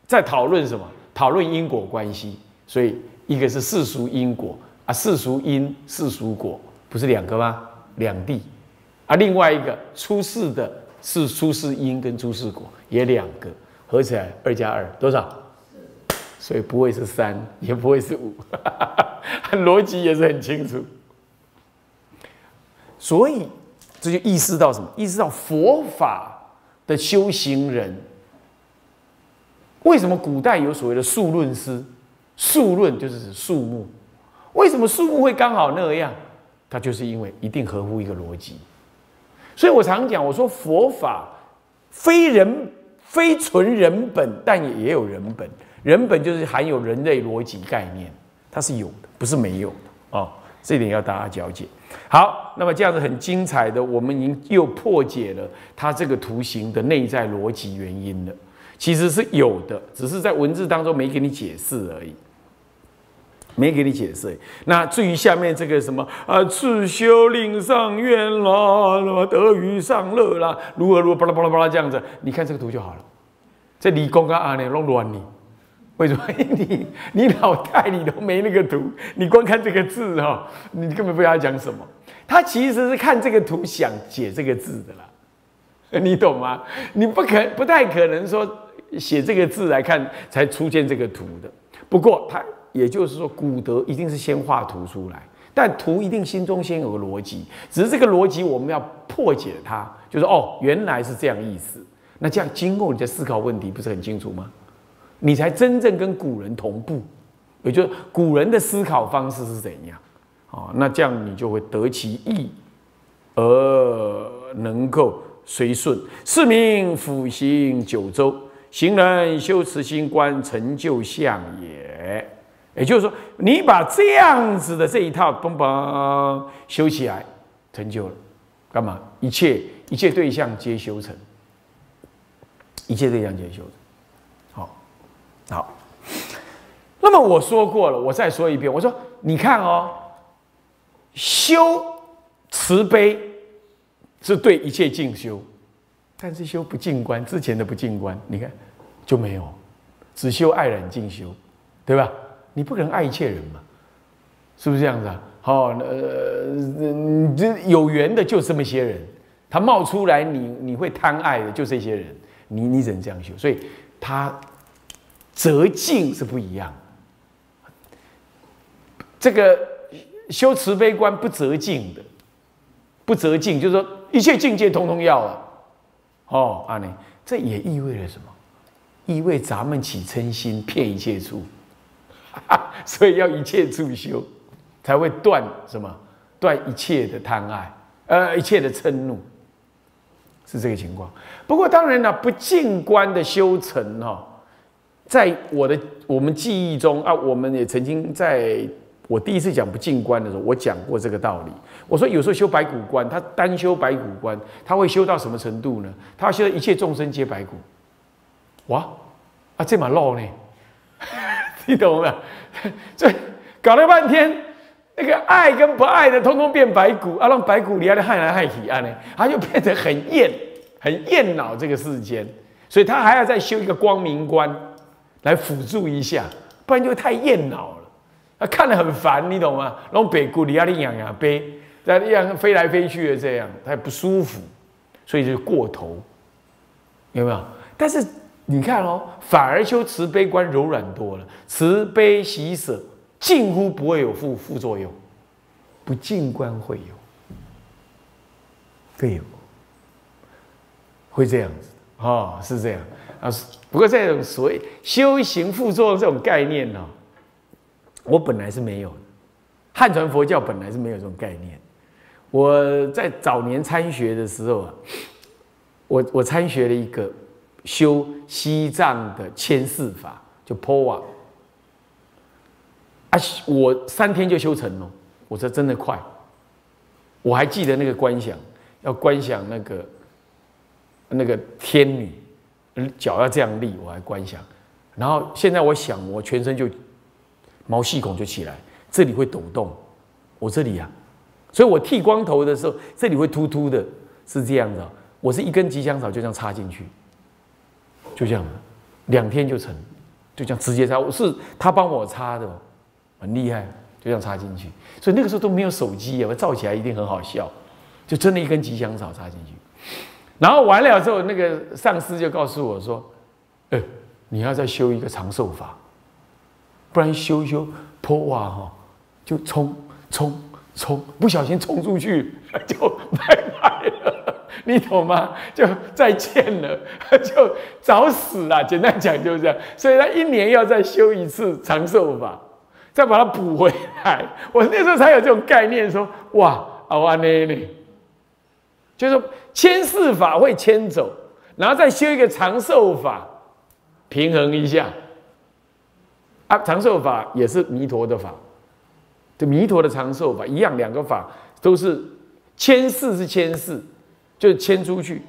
在讨论什么？讨论因果关系。所以一个是世俗因果啊，世俗因世俗果，不是两个吗？两谛。啊，另外一个出世的是出世因跟出世果，也两个合起来二加二多少？所以不会是三，也不会是五，逻辑也是很清楚。所以这就意识到什么？意识到佛法的修行人，为什么古代有所谓的数论师？数论就是指数目，为什么数目会刚好那样？它就是因为一定合乎一个逻辑。所以我常讲，我说佛法非人非纯人本，但也有人本。人本就是含有人类逻辑概念，它是有的，不是没有的啊、哦。这一点要大家了解。好，那么这样子很精彩的，我们已经又破解了它这个图形的内在逻辑原因了。其实是有的，只是在文字当中没给你解释而已。没给你解释。那至于下面这个什么啊，自修令上愿啦，什么得于上乐啦，如何如何巴拉巴拉巴拉这样子，你看这个图就好了。这理工跟阿呢弄乱你，为什么？你你脑袋里都没那个图，你光看这个字哈、哦，你根本不知道他讲什么。他其实是看这个图想解这个字的啦，你懂吗？你不可不太可能说写这个字来看才出现这个图的。不过他。 也就是说，古德一定是先画图出来，但图一定心中先有个逻辑，只是这个逻辑我们要破解它，就是哦，原来是这样意思。那这样今后你在思考问题，不是很清楚吗？你才真正跟古人同步，也就是古人的思考方式是怎样啊、哦？那这样你就会得其意，而能够随顺。是名辅行九州，行人修持心观，成就相也。 也就是说，你把这样子的这一套嘣嘣修起来，成就了，干嘛？一切一切对象皆修成，一切对象皆修成。好，好。那么我说过了，我再说一遍，我说你看哦，修慈悲是对一切净修，但是修不净观，之前的不净观，你看就没有，只修爱染净修，对吧？ 你不可能爱一切人嘛，是不是这样子啊？好、哦，呃，这有缘的就这么些人，他冒出来你，你你会贪爱的就这些人，你你只能这样修，所以他择境是不一样。这个修慈悲观不择境的，不择境就是说一切境界通通要啊。哦，阿、啊、呢，这也意味了什么？意味咱们起嗔心，骗一切处。 所以要一切处修，才会断什么？断一切的贪爱，呃，一切的嗔怒，是这个情况。不过当然了，不净观的修成哈、哦，在我的我们记忆中啊，我们也曾经在我第一次讲不净观的时候，我讲过这个道理。我说有时候修白骨观，他单修白骨观，他会修到什么程度呢？他修到一切众生皆白骨。哇，啊这嘛漏呢？ 你懂吗？这搞了半天，那个爱跟不爱的，通通变白骨啊，让白骨里面害来害去啊呢，他就变得很厌，很厌恼这个世间，所以他还要再修一个光明观来辅助一下，不然就太厌恼了，他看得很烦，你懂吗？让白骨里面痒痒飞，在这样飞来飞去的这样，他也不舒服，所以就过头，有没有？但是。 你看哦，反而修慈悲观柔软多了，慈悲喜舍近乎不会有副副作用，不净观会有，会有，会这样子哦，是这样啊。不过这种所谓修行副作用这种概念呢、哦，我本来是没有的，汉传佛教本来是没有这种概念。我在早年参学的时候啊，我我参学了一个。 修西藏的千世法，就破瓦啊！我三天就修成了，我说真的快。我还记得那个观想，要观想那个那个天女，脚要这样立，我还观想。然后现在我想，我全身就毛细孔就起来，这里会抖动，我这里啊，所以我剃光头的时候，这里会突突的，是这样的。我是一根吉祥草就这样插进去。 就这样，两天就成，就这样直接插。我是他帮我插的，很厉害，就这样插进去。所以那个时候都没有手机啊，我照起来一定很好笑，就真的一根吉祥草插进去。然后完了之后，那个上师就告诉我说：“哎、欸，你要再修一个长寿法，不然修一修破瓦哈，就冲冲冲，不小心冲出去就拜拜了。” 你懂吗？就再见了，就早死了。简单讲就是这样，所以他一年要再修一次长寿法，再把它补回来。我那时候才有这种概念说，说哇，阿哇呢呢，就是牵世法会牵走，然后再修一个长寿法，平衡一下。啊，长寿法也是弥陀的法，这弥陀的长寿法一样，两个法都是牵世是牵世。 就牵出去，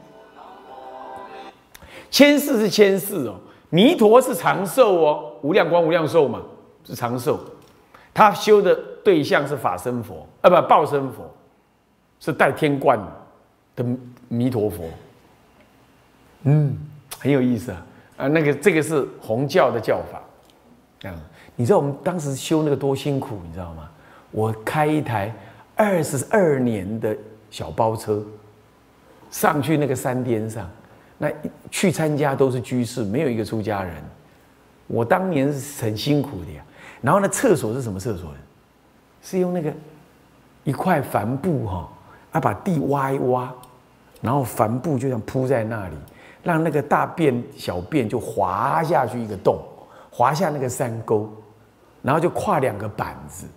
牵世是牵世哦，弥陀是长寿哦，无量光无量寿嘛是长寿，他修的对象是法身佛，啊不，报身佛，是戴天冠的弥陀佛。嗯，很有意思啊！啊，那个这个是弘教的教法，啊，你知道我们当时修那个多辛苦，你知道吗？我开一台二十二年的小包车，上去那个山巅上，那去参加都是居士，没有一个出家人。 我当年是很辛苦的呀，然后呢，厕所是什么厕所呢？是用那个一块帆布哈、哦，啊，把地挖一挖，然后帆布就像铺在那里，让那个大便小便就滑下去一个洞，滑下那个山沟，然后就跨两个板子，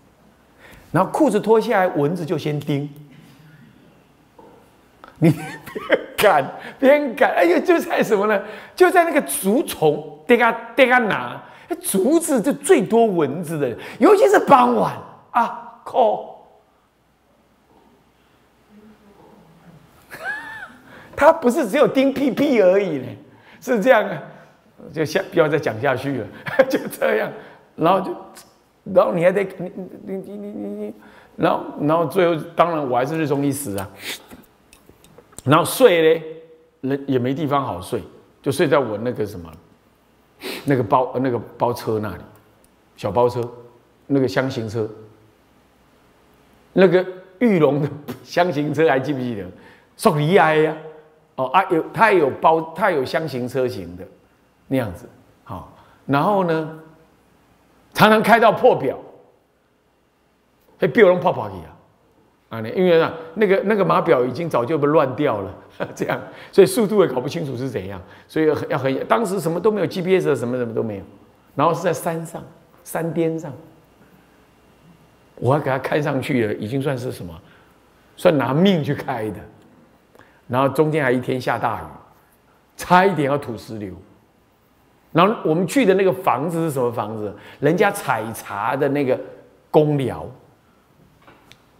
然后裤子脱下来，蚊子就先叮。你别赶，别赶，哎呦，就在什么呢？就在那个竹丛。 得个得个拿，竹子就最多蚊子的，尤其是傍晚啊，靠！它不是只有叮屁屁而已呢，是这样啊，就下不要再讲下去了，就这样，然后就，然后你还得你你你你你，然后然后最后当然我还是日中一死啊，然后睡呢，人也没地方好睡，就睡在我那个什么。 那个包那个包车那里，小包车，那个箱型车，那个玉龙的箱型车还记不记得？送离埃呀，哦啊有，它也有包，它有箱型车型的那样子，好、哦，然后呢，常常开到破表，被表龙泡泡去啊，啊你因为啊那个那个码表已经早就被乱掉了。 这样，所以速度也搞不清楚是怎样，所以要很当时什么都没有 G P S， 什么什么都没有，然后是在山上山巅上，我还给他开上去了，已经算是什么，算拿命去开的，然后中间还一天下大雨，差一点要土石流，然后我们去的那个房子是什么房子？人家采茶的那个公寮。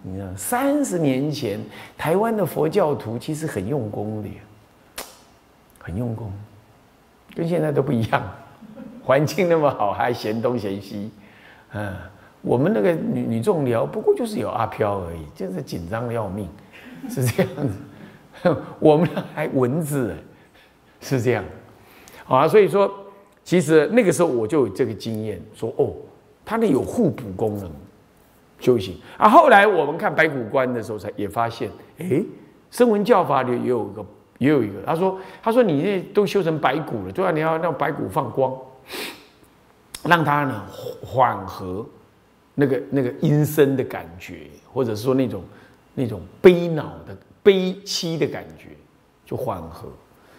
你知道，三十年前台湾的佛教徒其实很用功的，很用功，跟现在都不一样。环境那么好，还嫌东嫌西，嗯，我们那个女女众寮不过就是有阿飘而已，就是紧张的要命，是这样子。我们还蚊子，是这样。好啊，所以说，其实那个时候我就有这个经验，说哦，它那有互补功能。 修行啊，后来我们看白骨观的时候，才也发现，哎，声闻教法里也有一个，也有一个。他说，他说你这都修成白骨了，对吧、啊？你要让白骨放光，让它呢缓和那个那个阴森的感觉，或者是说那种那种悲恼的悲凄的感觉，就缓和。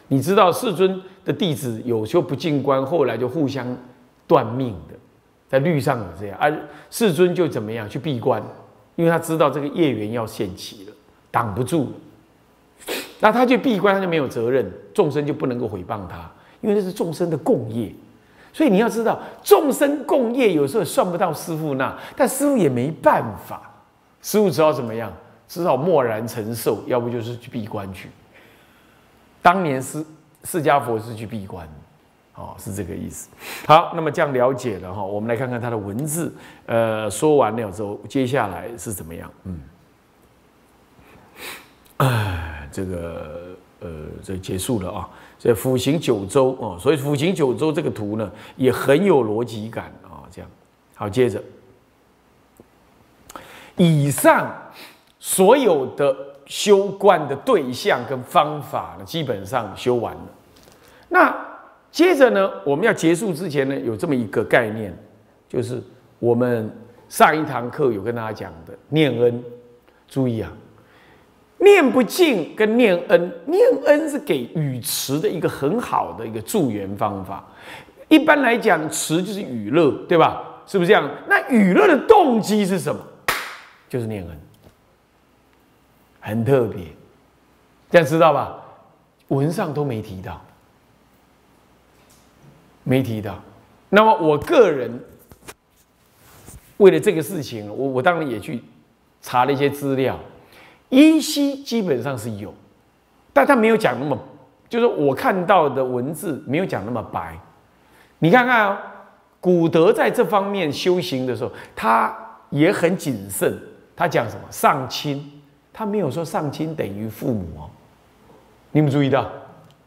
你知道世尊的弟子有修不净观，后来就互相断命的。 在律上有这样，而、啊、世尊就怎么样去闭关，因为他知道这个业缘要现起了，挡不住了。那他去闭关，他就没有责任，众生就不能够毁谤他，因为那是众生的共业。所以你要知道，众生共业有时候算不到师父那，但师父也没办法，师父只好怎么样，只好默然承受，要不就是去闭关去。当年释释迦佛是去闭关。 哦，是这个意思。好，那么这样了解了哈，我们来看看它的文字。呃，说完了之后，接下来是怎么样？嗯，哎，这个呃，这结束了啊。所以辅行九州哦，所以辅行九州这个图呢，也很有逻辑感啊、哦。这样，好，接着，以上所有的修观的对象跟方法呢，基本上修完了。那 接着呢，我们要结束之前呢，有这么一个概念，就是我们上一堂课有跟大家讲的念恩。注意啊，念不净跟念恩，念恩是给语词的一个很好的一个助缘方法。一般来讲，词就是语乐，对吧？是不是这样？那语乐的动机是什么？就是念恩，很特别，这样知道吧？文上都没提到。 没提到，那么我个人为了这个事情，我我当然也去查了一些资料，依稀基本上是有，但他没有讲那么，就是我看到的文字没有讲那么白。你看看、哦，古德在这方面修行的时候，他也很谨慎。他讲什么？丧亲，他没有说丧亲等于父母哦。你们注意到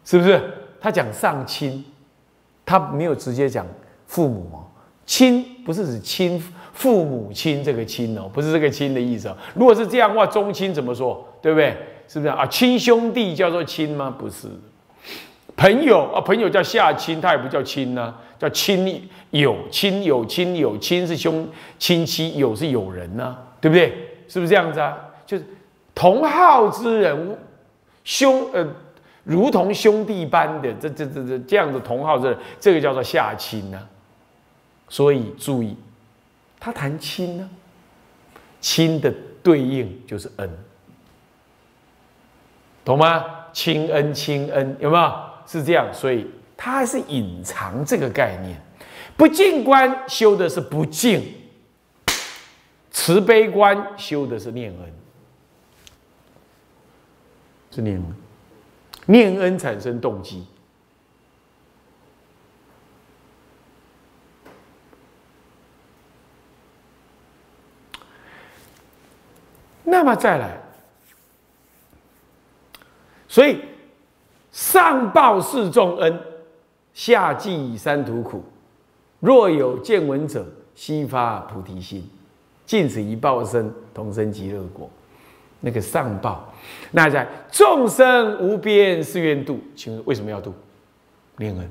是不是？他讲丧亲，他没有直接讲父母哦。亲不是指亲父母亲这个亲哦，不是这个亲的意思哦。如果是这样的话，宗亲怎么说？对不对？是不是啊？亲兄弟叫做亲吗？不是。朋友啊，朋友叫下亲，他也不叫亲呢、啊，叫亲友。亲友，亲友，亲是兄亲戚，友是友人呢、啊，对不对？是不是这样子啊？就是同好之人，兄呃，如同兄弟般的，这这这这这样的同好之人，这个叫做下亲呢、啊。所以注意，他谈亲呢、啊，亲的对应就是恩，懂吗？亲恩，亲恩，有没有？是这样，所以他还是隐藏这个概念。不净观修的是不净，慈悲观修的是念恩，是念恩，念恩产生动机。那么再来，所以。上报四重恩，下济三途苦。若有见闻者，悉发菩提心，尽此一报身，同生极乐国。那个上报，那在众生无边誓愿度，请问为什么要度？念恩。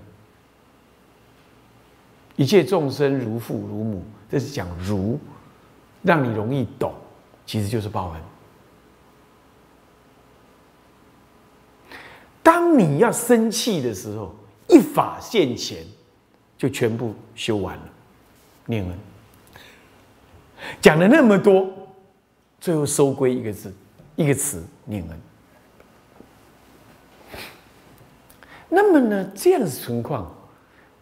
一切众生如父如母，这是讲如，让你容易懂，其实就是报恩。当你要生气的时候，一法现前，就全部修完了。念恩讲了那么多，最后收归一个字，一个词：念恩。那么呢，这样的情况，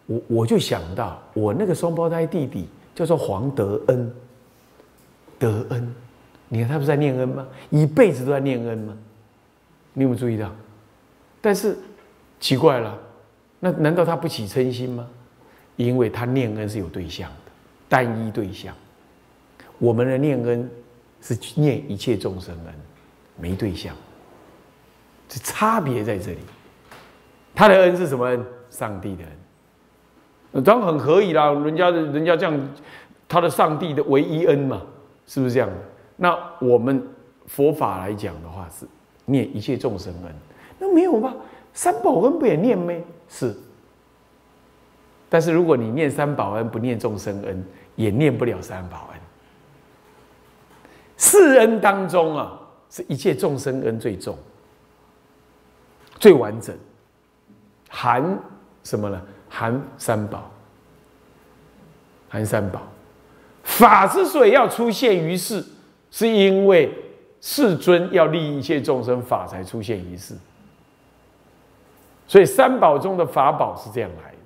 我我就想到我那个双胞胎弟弟叫做黄德恩，德恩，你看他不是在念恩吗？一辈子都在念恩吗？你有没有注意到？但是奇怪了，那难道他不起嗔心吗？因为他念恩是有对象的，单一对象。我们的念恩是念一切众生恩，没对象。这差别在这里。他的恩是什么恩？上帝的恩。当然很可以啦，人家人家这样，他的上帝的唯一恩嘛，是不是这样？那我们佛法来讲的话，是念一切众生恩。那没有吧？三宝恩不也念没？是。但是如果你念三宝恩，不念众生恩，也念不了三宝恩。四恩当中啊，是一切众生恩最重、最完整，含什么呢？含三宝，含三宝。法之所以要出现于世，是因为世尊要利益一切众生，法才出现于世。所以三宝中的法宝是这样来的，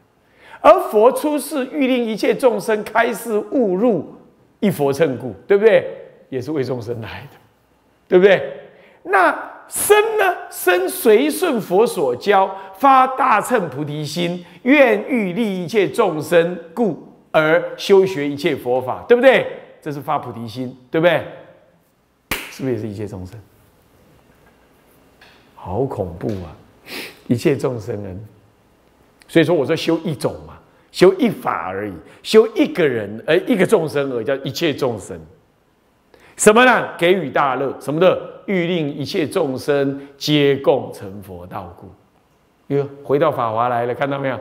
而佛出世欲令一切众生开示悟入，一佛乘故，对不对？也是为众生来的，对不对？那身呢？身随顺佛所教，发大乘菩提心，愿欲利一切众生故，而修学一切佛法，对不对？这是发菩提心，对不对？是不是也是一切众生？好恐怖啊！一切众生恩，所以说我说修一种嘛，修一法而已，修一个人而一个众生而叫一切众生。什么呢？给予大乐，什么的，欲令一切众生皆共成佛道故。又回到法华来了，看到没有？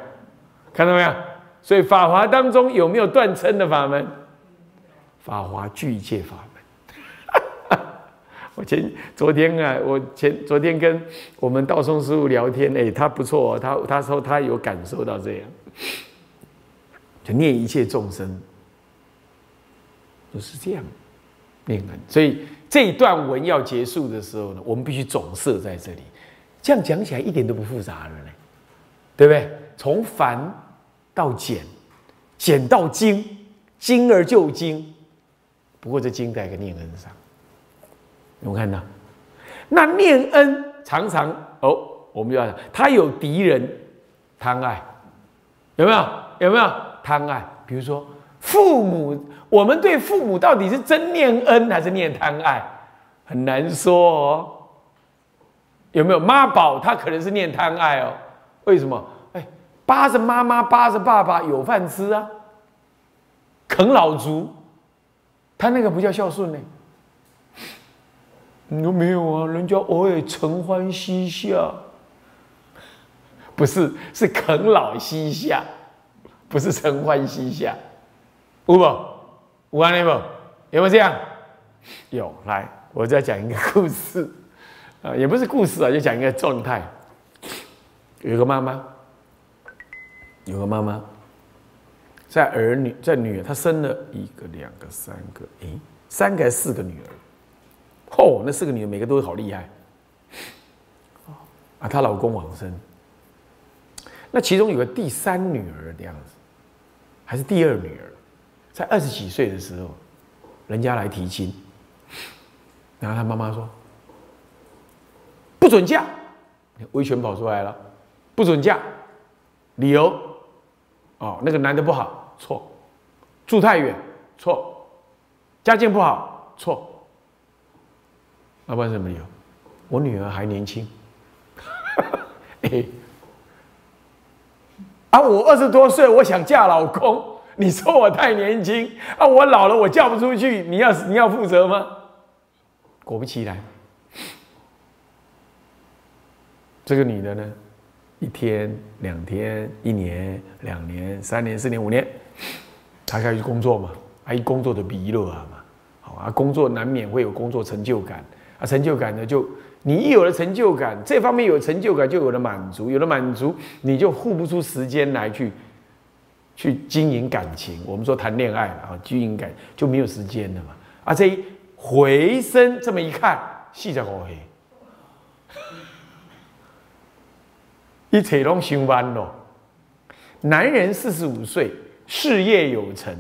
看到没有？所以法华当中有没有断嗔的法门？法华具一切法门。我前昨天啊，我前昨天跟我们道松师父聊天，哎、欸，他不错、哦，他他说他有感受到这样，就念一切众生，就是这样念恩。所以这一段文要结束的时候呢，我们必须总摄在这里。这样讲起来一点都不复杂了呢，对不对？从繁到简，简到精，精而就精。不过这精在一个念恩上。有没有看到？那念恩常常哦，我们就要讲，他有敌人贪爱，有没有？有没有贪爱？比如说父母，我们对父母到底是真念恩还是念贪爱，很难说哦。有没有妈宝？他可能是念贪爱哦。为什么？哎，巴着妈妈，巴着爸爸，有饭吃啊，啃老族，他那个不叫孝顺呢。 你说没有啊？人家偶尔承欢膝下，不是是啃老膝下，不是承欢膝下，有无？有安尼无？有没有这样？有。来，我再讲一个故事，啊、呃，也不是故事啊，就讲一个状态。有个妈妈，有个妈妈，在儿女在女儿，她生了一个、两个、三个，诶、欸，三个还是四个女儿？ 哦，那四个女的每个都好厉害，啊，她老公往生，那其中有个第三女儿的样子，还是第二女儿，在二十几岁的时候，人家来提亲，然后她妈妈说不准嫁，威权跑出来了，不准嫁，理由，哦，那个男的不好，错，住太远，错，家境不好，错。 要不然什么理由？我女儿还年轻，欸、啊，我二十多岁，我想嫁老公，你说我太年轻啊，我老了我嫁不出去，你要你要负责吗？果不其然，这个女的呢，一天、两天、一年、两年、三年、四年、五年，她开始工作嘛，啊，一工作就疲劳啊嘛，好啊，工作难免会有工作成就感。 啊，成就感呢？就你一有了成就感，这方面有成就感，就有了满足，有了满足，你就付不出时间来去去经营感情。我们说谈恋爱啊，经营感就没有时间了嘛。啊，这一回身这么一看，四十五岁，一切拢想弯咯。男人四十五岁，事业有成，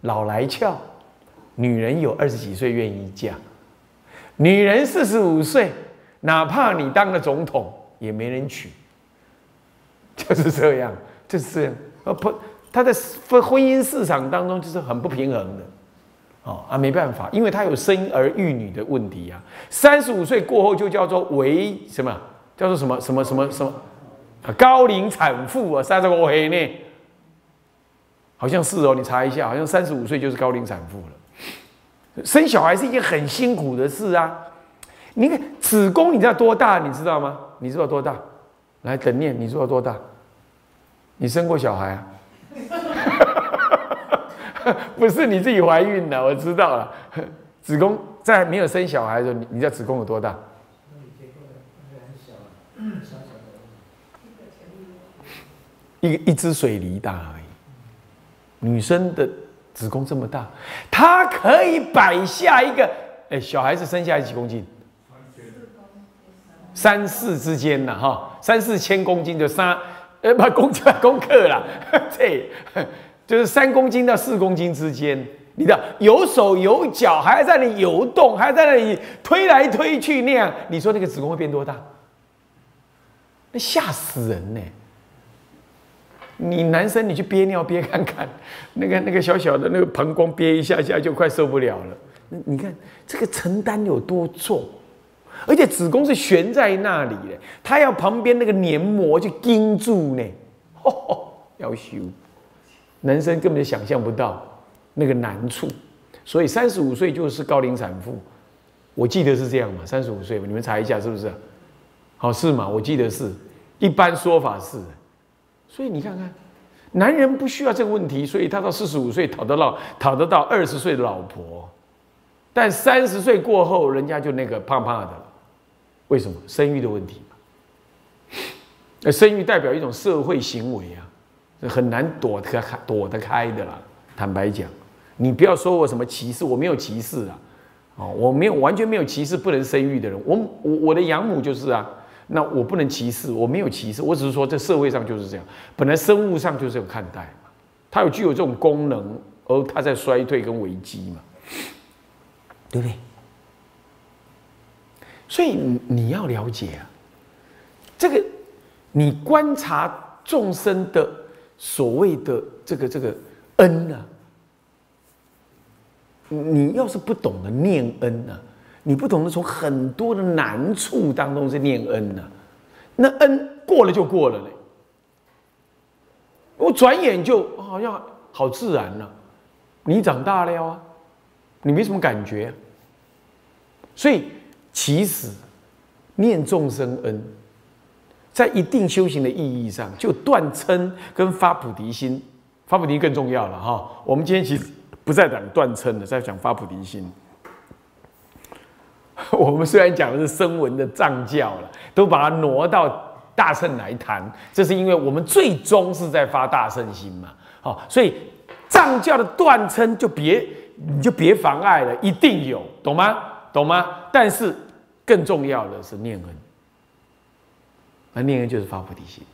老来俏；女人有二十几岁愿意嫁。 女人四十五岁，哪怕你当了总统，也没人娶，就是这样，就是这样。呃，不，他在婚姻市场当中就是很不平衡的，哦啊，没办法，因为他有生儿育女的问题啊。三十五岁过后就叫做为什么？叫做什么什么什么什么？啊，高龄产妇啊，三十五岁呢？好像是哦，你查一下，好像三十五岁就是高龄产妇了。 生小孩是一件很辛苦的事啊！你看子宫，你知道多大？你知道吗？你知道多大？来，等念，你知道多大？你生过小孩啊？不是你自己怀孕了，我知道了。子宫在没有生小孩的时候，你知道子宫有多大？一一只水梨大而已。女生的。 子宫这么大，它可以摆下一个。哎、欸，小孩子生下来几公斤？三四之间呐，哈，三四千公斤就三，呃，不，公斤公克啦，对，就是三公斤到四公斤之间。你的有手有脚，还在那里游动，还在那里推来推去那样，你说那个子宫会变多大？那吓死人呢、欸！ 你男生，你去憋尿憋看看，那个那个小小的那个膀胱憋一下下就快受不了了。你看这个承担有多重，而且子宫是悬在那里的，它要旁边那个黏膜去盯住呢。哦哦，要修，男生根本就想象不到那个难处。所以三十五岁就是高龄产妇，我记得是这样嘛，三十五岁嘛，你们查一下是不是？好是嘛，我记得是，一般说法是。 所以你看看，男人不需要这个问题，所以他到四十五岁讨得到讨得到二十岁的老婆，但三十岁过后，人家就那个胖胖的了。为什么？生育的问题嘛。生育代表一种社会行为啊，很难躲得开躲得开的啦。坦白讲，你不要说我什么歧视，我没有歧视啊，哦，我没有完全没有歧视不能生育的人，我我我的养母就是啊。 那我不能歧视，我没有歧视，我只是说在社会上就是这样，本来生物上就是这样看待嘛，它有具有这种功能，而它在衰退跟危机嘛，对不对？所以你要了解啊，这个你观察众生的所谓的这个这个恩啊，你要是不懂得念恩呢、啊，你不懂得从很多的难处当中是念恩呢、啊，那恩过了就过了嘞。我转眼就好像好自然了、啊，你长大了啊，你没什么感觉、啊。所以其实念众生恩，在一定修行的意义上，就断嗔跟发菩提心，发菩提更重要了哈。我们今天其实。 不再讲断嗔了，在讲发菩提心。我们虽然讲的是声闻的藏教了，都把它挪到大乘来谈，这是因为我们最终是在发大乘心嘛。好、哦，所以藏教的断嗔就别你就别妨碍了，一定有，懂吗？懂吗？但是更重要的是念恩，那念恩就是发菩提心。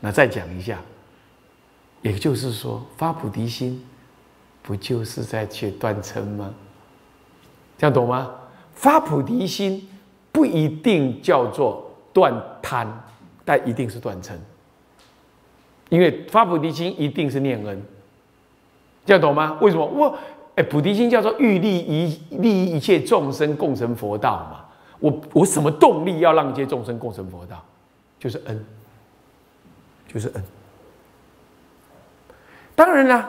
那再讲一下，也就是说发菩提心。 不就是在去断嗔吗？这样懂吗？发菩提心不一定叫做断贪，但一定是断嗔，因为发菩提心一定是念恩。这样懂吗？为什么我哎、欸、菩提心叫做欲利一利益一切众生共成佛道嘛？我我什么动力要让一切众生共成佛道？就是恩，就是恩。当然啦。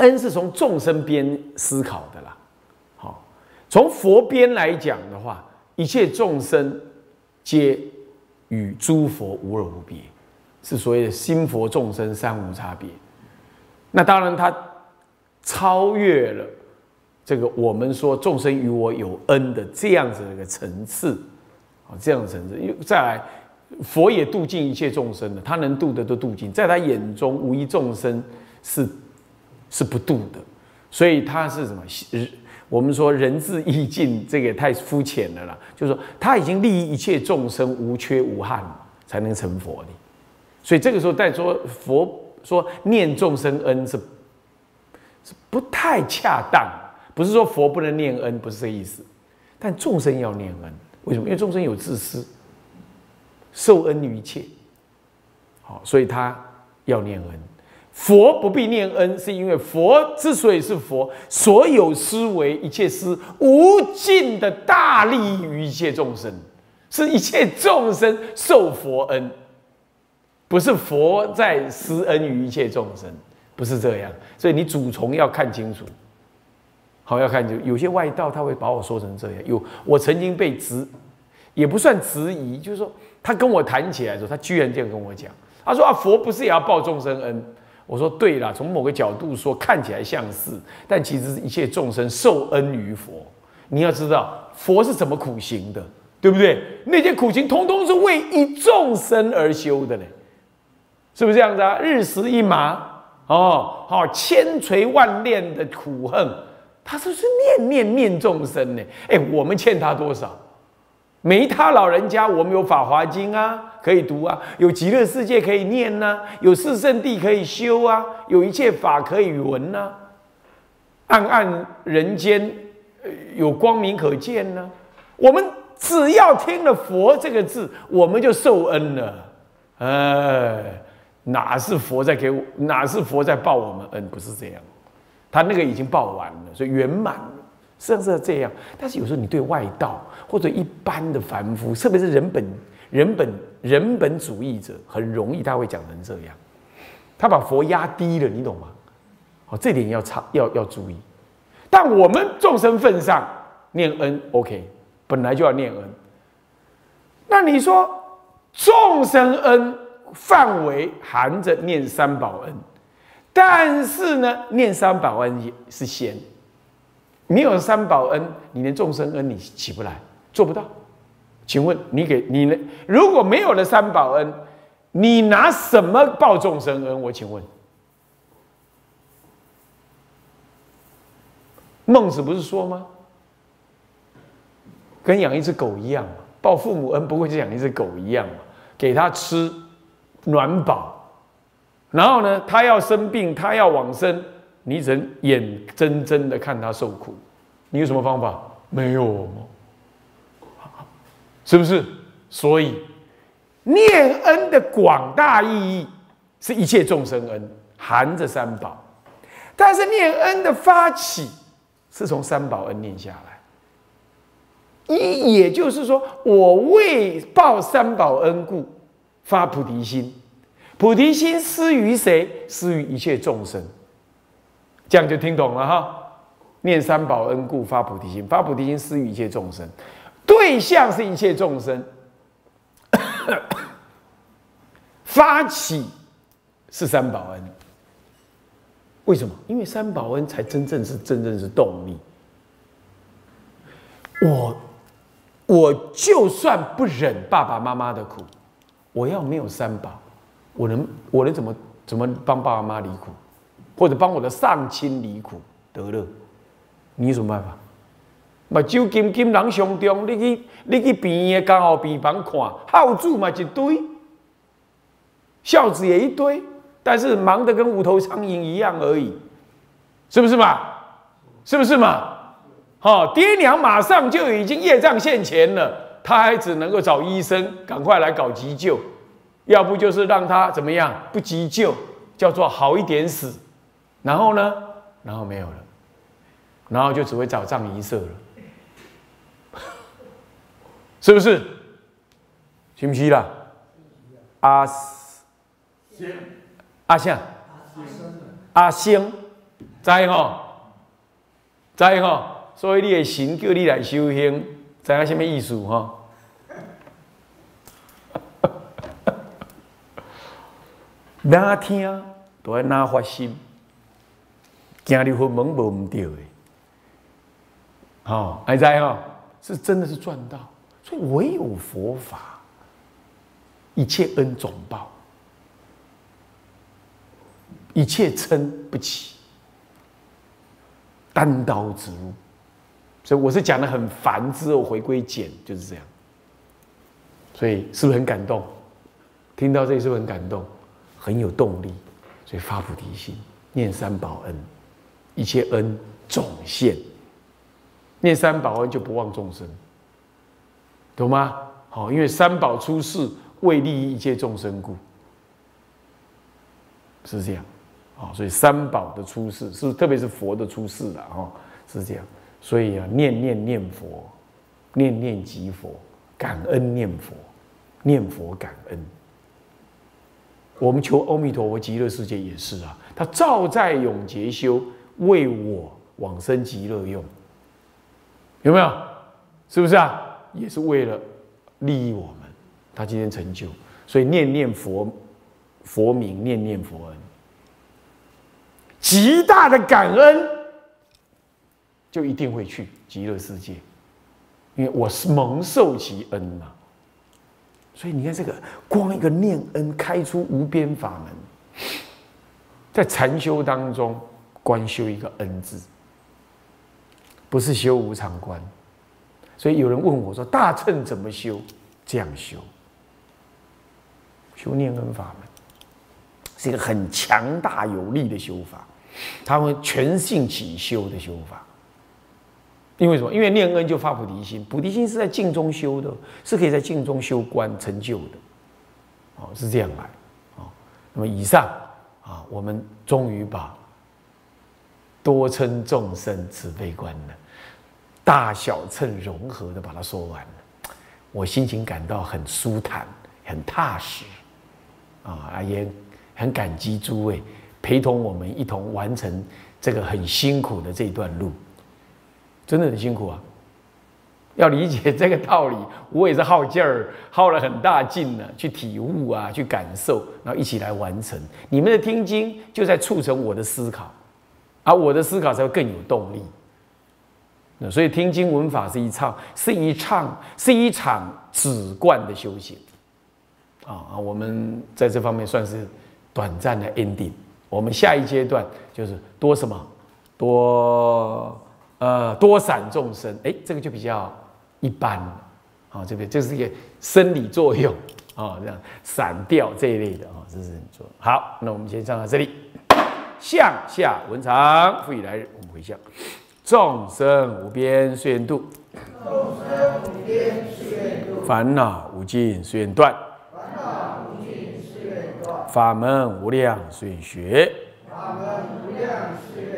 恩是从众生边思考的啦，好，从佛边来讲的话，一切众生皆与诸佛无二无别，是所谓的心佛众生三无差别。那当然，它超越了这个我们说众生与我有恩的这样子的一个层次，啊，这样的层次。再来，佛也度尽一切众生了，他能度的都度尽，在他眼中无一众生是。 是不度的，所以他是什么？我们说仁至义尽，这个也太肤浅了啦。就是说，他已经利益一切众生无缺无憾，才能成佛的。所以这个时候再说佛说念众生恩是是不太恰当，不是说佛不能念恩，不是这意思。但众生要念恩，为什么？因为众生有自私，受恩于一切，好，所以他要念恩。 佛不必念恩，是因为佛之所以是佛，所有思维一切思无尽的大利益于一切众生，是一切众生受佛恩，不是佛在施恩于一切众生，不是这样。所以你主从要看清楚，好要看清楚。有些外道他会把我说成这样，有我曾经被质，也不算质疑，就是说他跟我谈起来的时候，他居然这样跟我讲，他说啊，佛不是也要报众生恩？ 我说对了，从某个角度说，看起来像是，但其实一切众生受恩于佛。你要知道，佛是怎么苦行的，对不对？那些苦行通通是为一众生而修的嘞，是不是这样子啊？日食一麻哦，好、哦、千锤万炼的苦恨，他说是念念念众生呢。哎，我们欠他多少？没他老人家，我们有《法华经》啊。 可以读啊，有极乐世界可以念呐、啊，有四圣地可以修啊，有一切法可以闻呐、啊，暗暗人间有光明可见呐、啊。我们只要听了“佛”这个字，我们就受恩了。哎，哪是佛在给我？哪是佛在报我们恩？不是这样，他那个已经报完了，所以圆满了。实际上是这样，但是有时候你对外道或者一般的凡夫，特别是人本。 人本人本主义者很容易，他会讲成这样，他把佛压低了，你懂吗？好，这点要差要要注意。但我们众生份上念恩 ，OK， 本来就要念恩。那你说众生恩范围含着念三宝恩，但是呢，念三宝恩也是先，你有三宝恩，你连众生恩你起不来，做不到。 请问你给你呢？如果没有了三宝恩，你拿什么报众生恩？我请问，孟子不是说吗？跟养一只狗一样嘛，报父母恩不会就养一只狗一样嘛，给他吃暖饱，然后呢，他要生病，他要往生，你只能眼睁睁的看他受苦，你有什么方法？没有。 是不是？所以念恩的广大意义是一切众生恩，含着三宝。但是念恩的发起是从三宝恩念下来，一也就是说，我为报三宝恩故发菩提心，菩提心施于谁？施于一切众生。这样就听懂了哈。念三宝恩故发菩提心，发菩提心施于一切众生，对象是一切众生。发起是三宝恩，为什么？因为三宝恩才真正是真正是动力。我我就算不忍爸爸妈妈的苦，我要没有三宝，我能我能怎么怎么帮爸爸妈妈离苦，或者帮我的上亲离苦得乐？你有什么办法？目睭金金人上中，你去你去病院的监护病房看，孝子嘛一堆，孝子也一堆，但是忙得跟无头苍蝇一样而已，是不是嘛？是不是嘛？哦，爹娘马上就已经业障现前了，他还只能够找医生赶快来搞急救，要不就是让他怎么样不急救，叫做好一点死，然后呢，然后没有了，然后就只会找葬仪社了。是不是？是不是啦？阿星，阿啥？阿星，知吼？知吼？所以你的神叫你来修行，知影什么意思吼？哪听都爱哪发心，今日佛门无唔对的，哦，还知吼？是真的是赚到。所以唯有佛法，一切恩总报，一切嗔不起，单刀直入。所以我是讲的很烦，之后回归简，就是这样。所以是不是很感动？听到这里是不是很感动？很有动力。所以发菩提心，念三宝恩，一切恩总现。念三宝恩就不忘众生。懂吗？好，因为三宝出世为利益一切众生故，是这样。啊，所以三宝的出世是，特别是佛的出世了哈，是这样。所以啊，念念念佛，念念即佛，感恩念佛，念佛感恩。我们求阿弥陀佛极乐世界也是啊，他照在永劫修，为我往生极乐用，有没有？是不是啊？也是为了利益我们，他今天成就，所以念念佛佛名，念念佛恩，极大的感恩，就一定会去极乐世界，因为我是蒙受其恩嘛。所以你看这个，光一个念恩，开出无边法门，在禅修当中，观修一个恩字，不是修无常观。所以有人问我说：“大乘怎么修？”这样修，修念恩法门，是一个很强大有力的修法，他们全性起修的修法。因为什么？因为念恩就发菩提心，菩提心是在静中修的，是可以在静中修观成就的。哦，是这样来。哦，那么以上啊，我们终于把多称众生慈悲观了。大小乘融合的把它说完了，我心情感到很舒坦，很踏实，啊，也很感激诸位陪同我们一同完成这个很辛苦的这段路，真的很辛苦啊！要理解这个道理，我也是耗劲儿，耗了很大劲呢、啊，去体悟啊，去感受，然后一起来完成。你们的听经就在促成我的思考，而、啊、我的思考才会更有动力。所以听经闻法是一场，是一场，是一场止观的修行，啊、哦、我们在这方面算是短暂的 ending。我们下一阶段就是多什么，多呃多散众生，哎、欸，这个就比较一般了，啊、哦，这边就是一个生理作用啊、哦，这样散掉这一类的啊、哦，这是你做好。那我们先上到这里，向下文长复以来日，我们回向。众生无边誓愿度，众生无边誓愿度；烦恼无尽誓愿断，烦恼无尽誓愿断；法门无量誓愿学，法门无量誓愿学。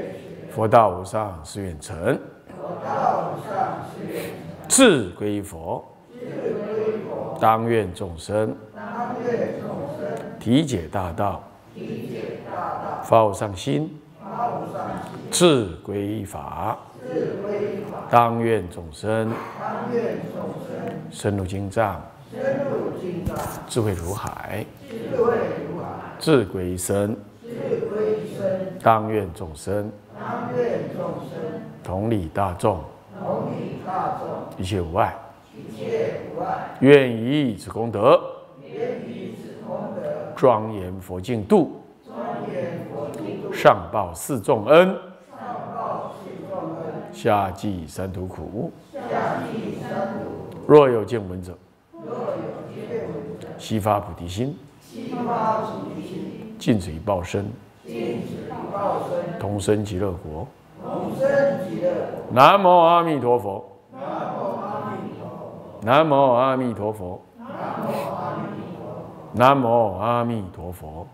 佛道无上誓愿成，佛道无上誓愿成，智归佛，智归佛，当愿众生，当愿众生，体解大道，体解大道，发无上心，发无上心，智归法，智归法，当愿众生，当愿众生，深入经藏，深入经藏，智慧如海，智慧如海，智归身，智归身，当愿众生，当愿众生，同理大众，同理大众，一切无碍，一切无碍，愿以此功德，愿以此功德，庄严佛净土，庄严佛净土，上报四重恩，上报四重恩，下济三途苦，下济三途苦，若有见闻者，若有见闻者，悉发菩提心，悉发菩提心，尽此一报身，尽此一报身，同生极乐国，同生极乐国。南无阿弥陀佛，南无阿弥陀佛，南无阿弥陀佛，南无阿弥陀佛，南无阿弥陀佛。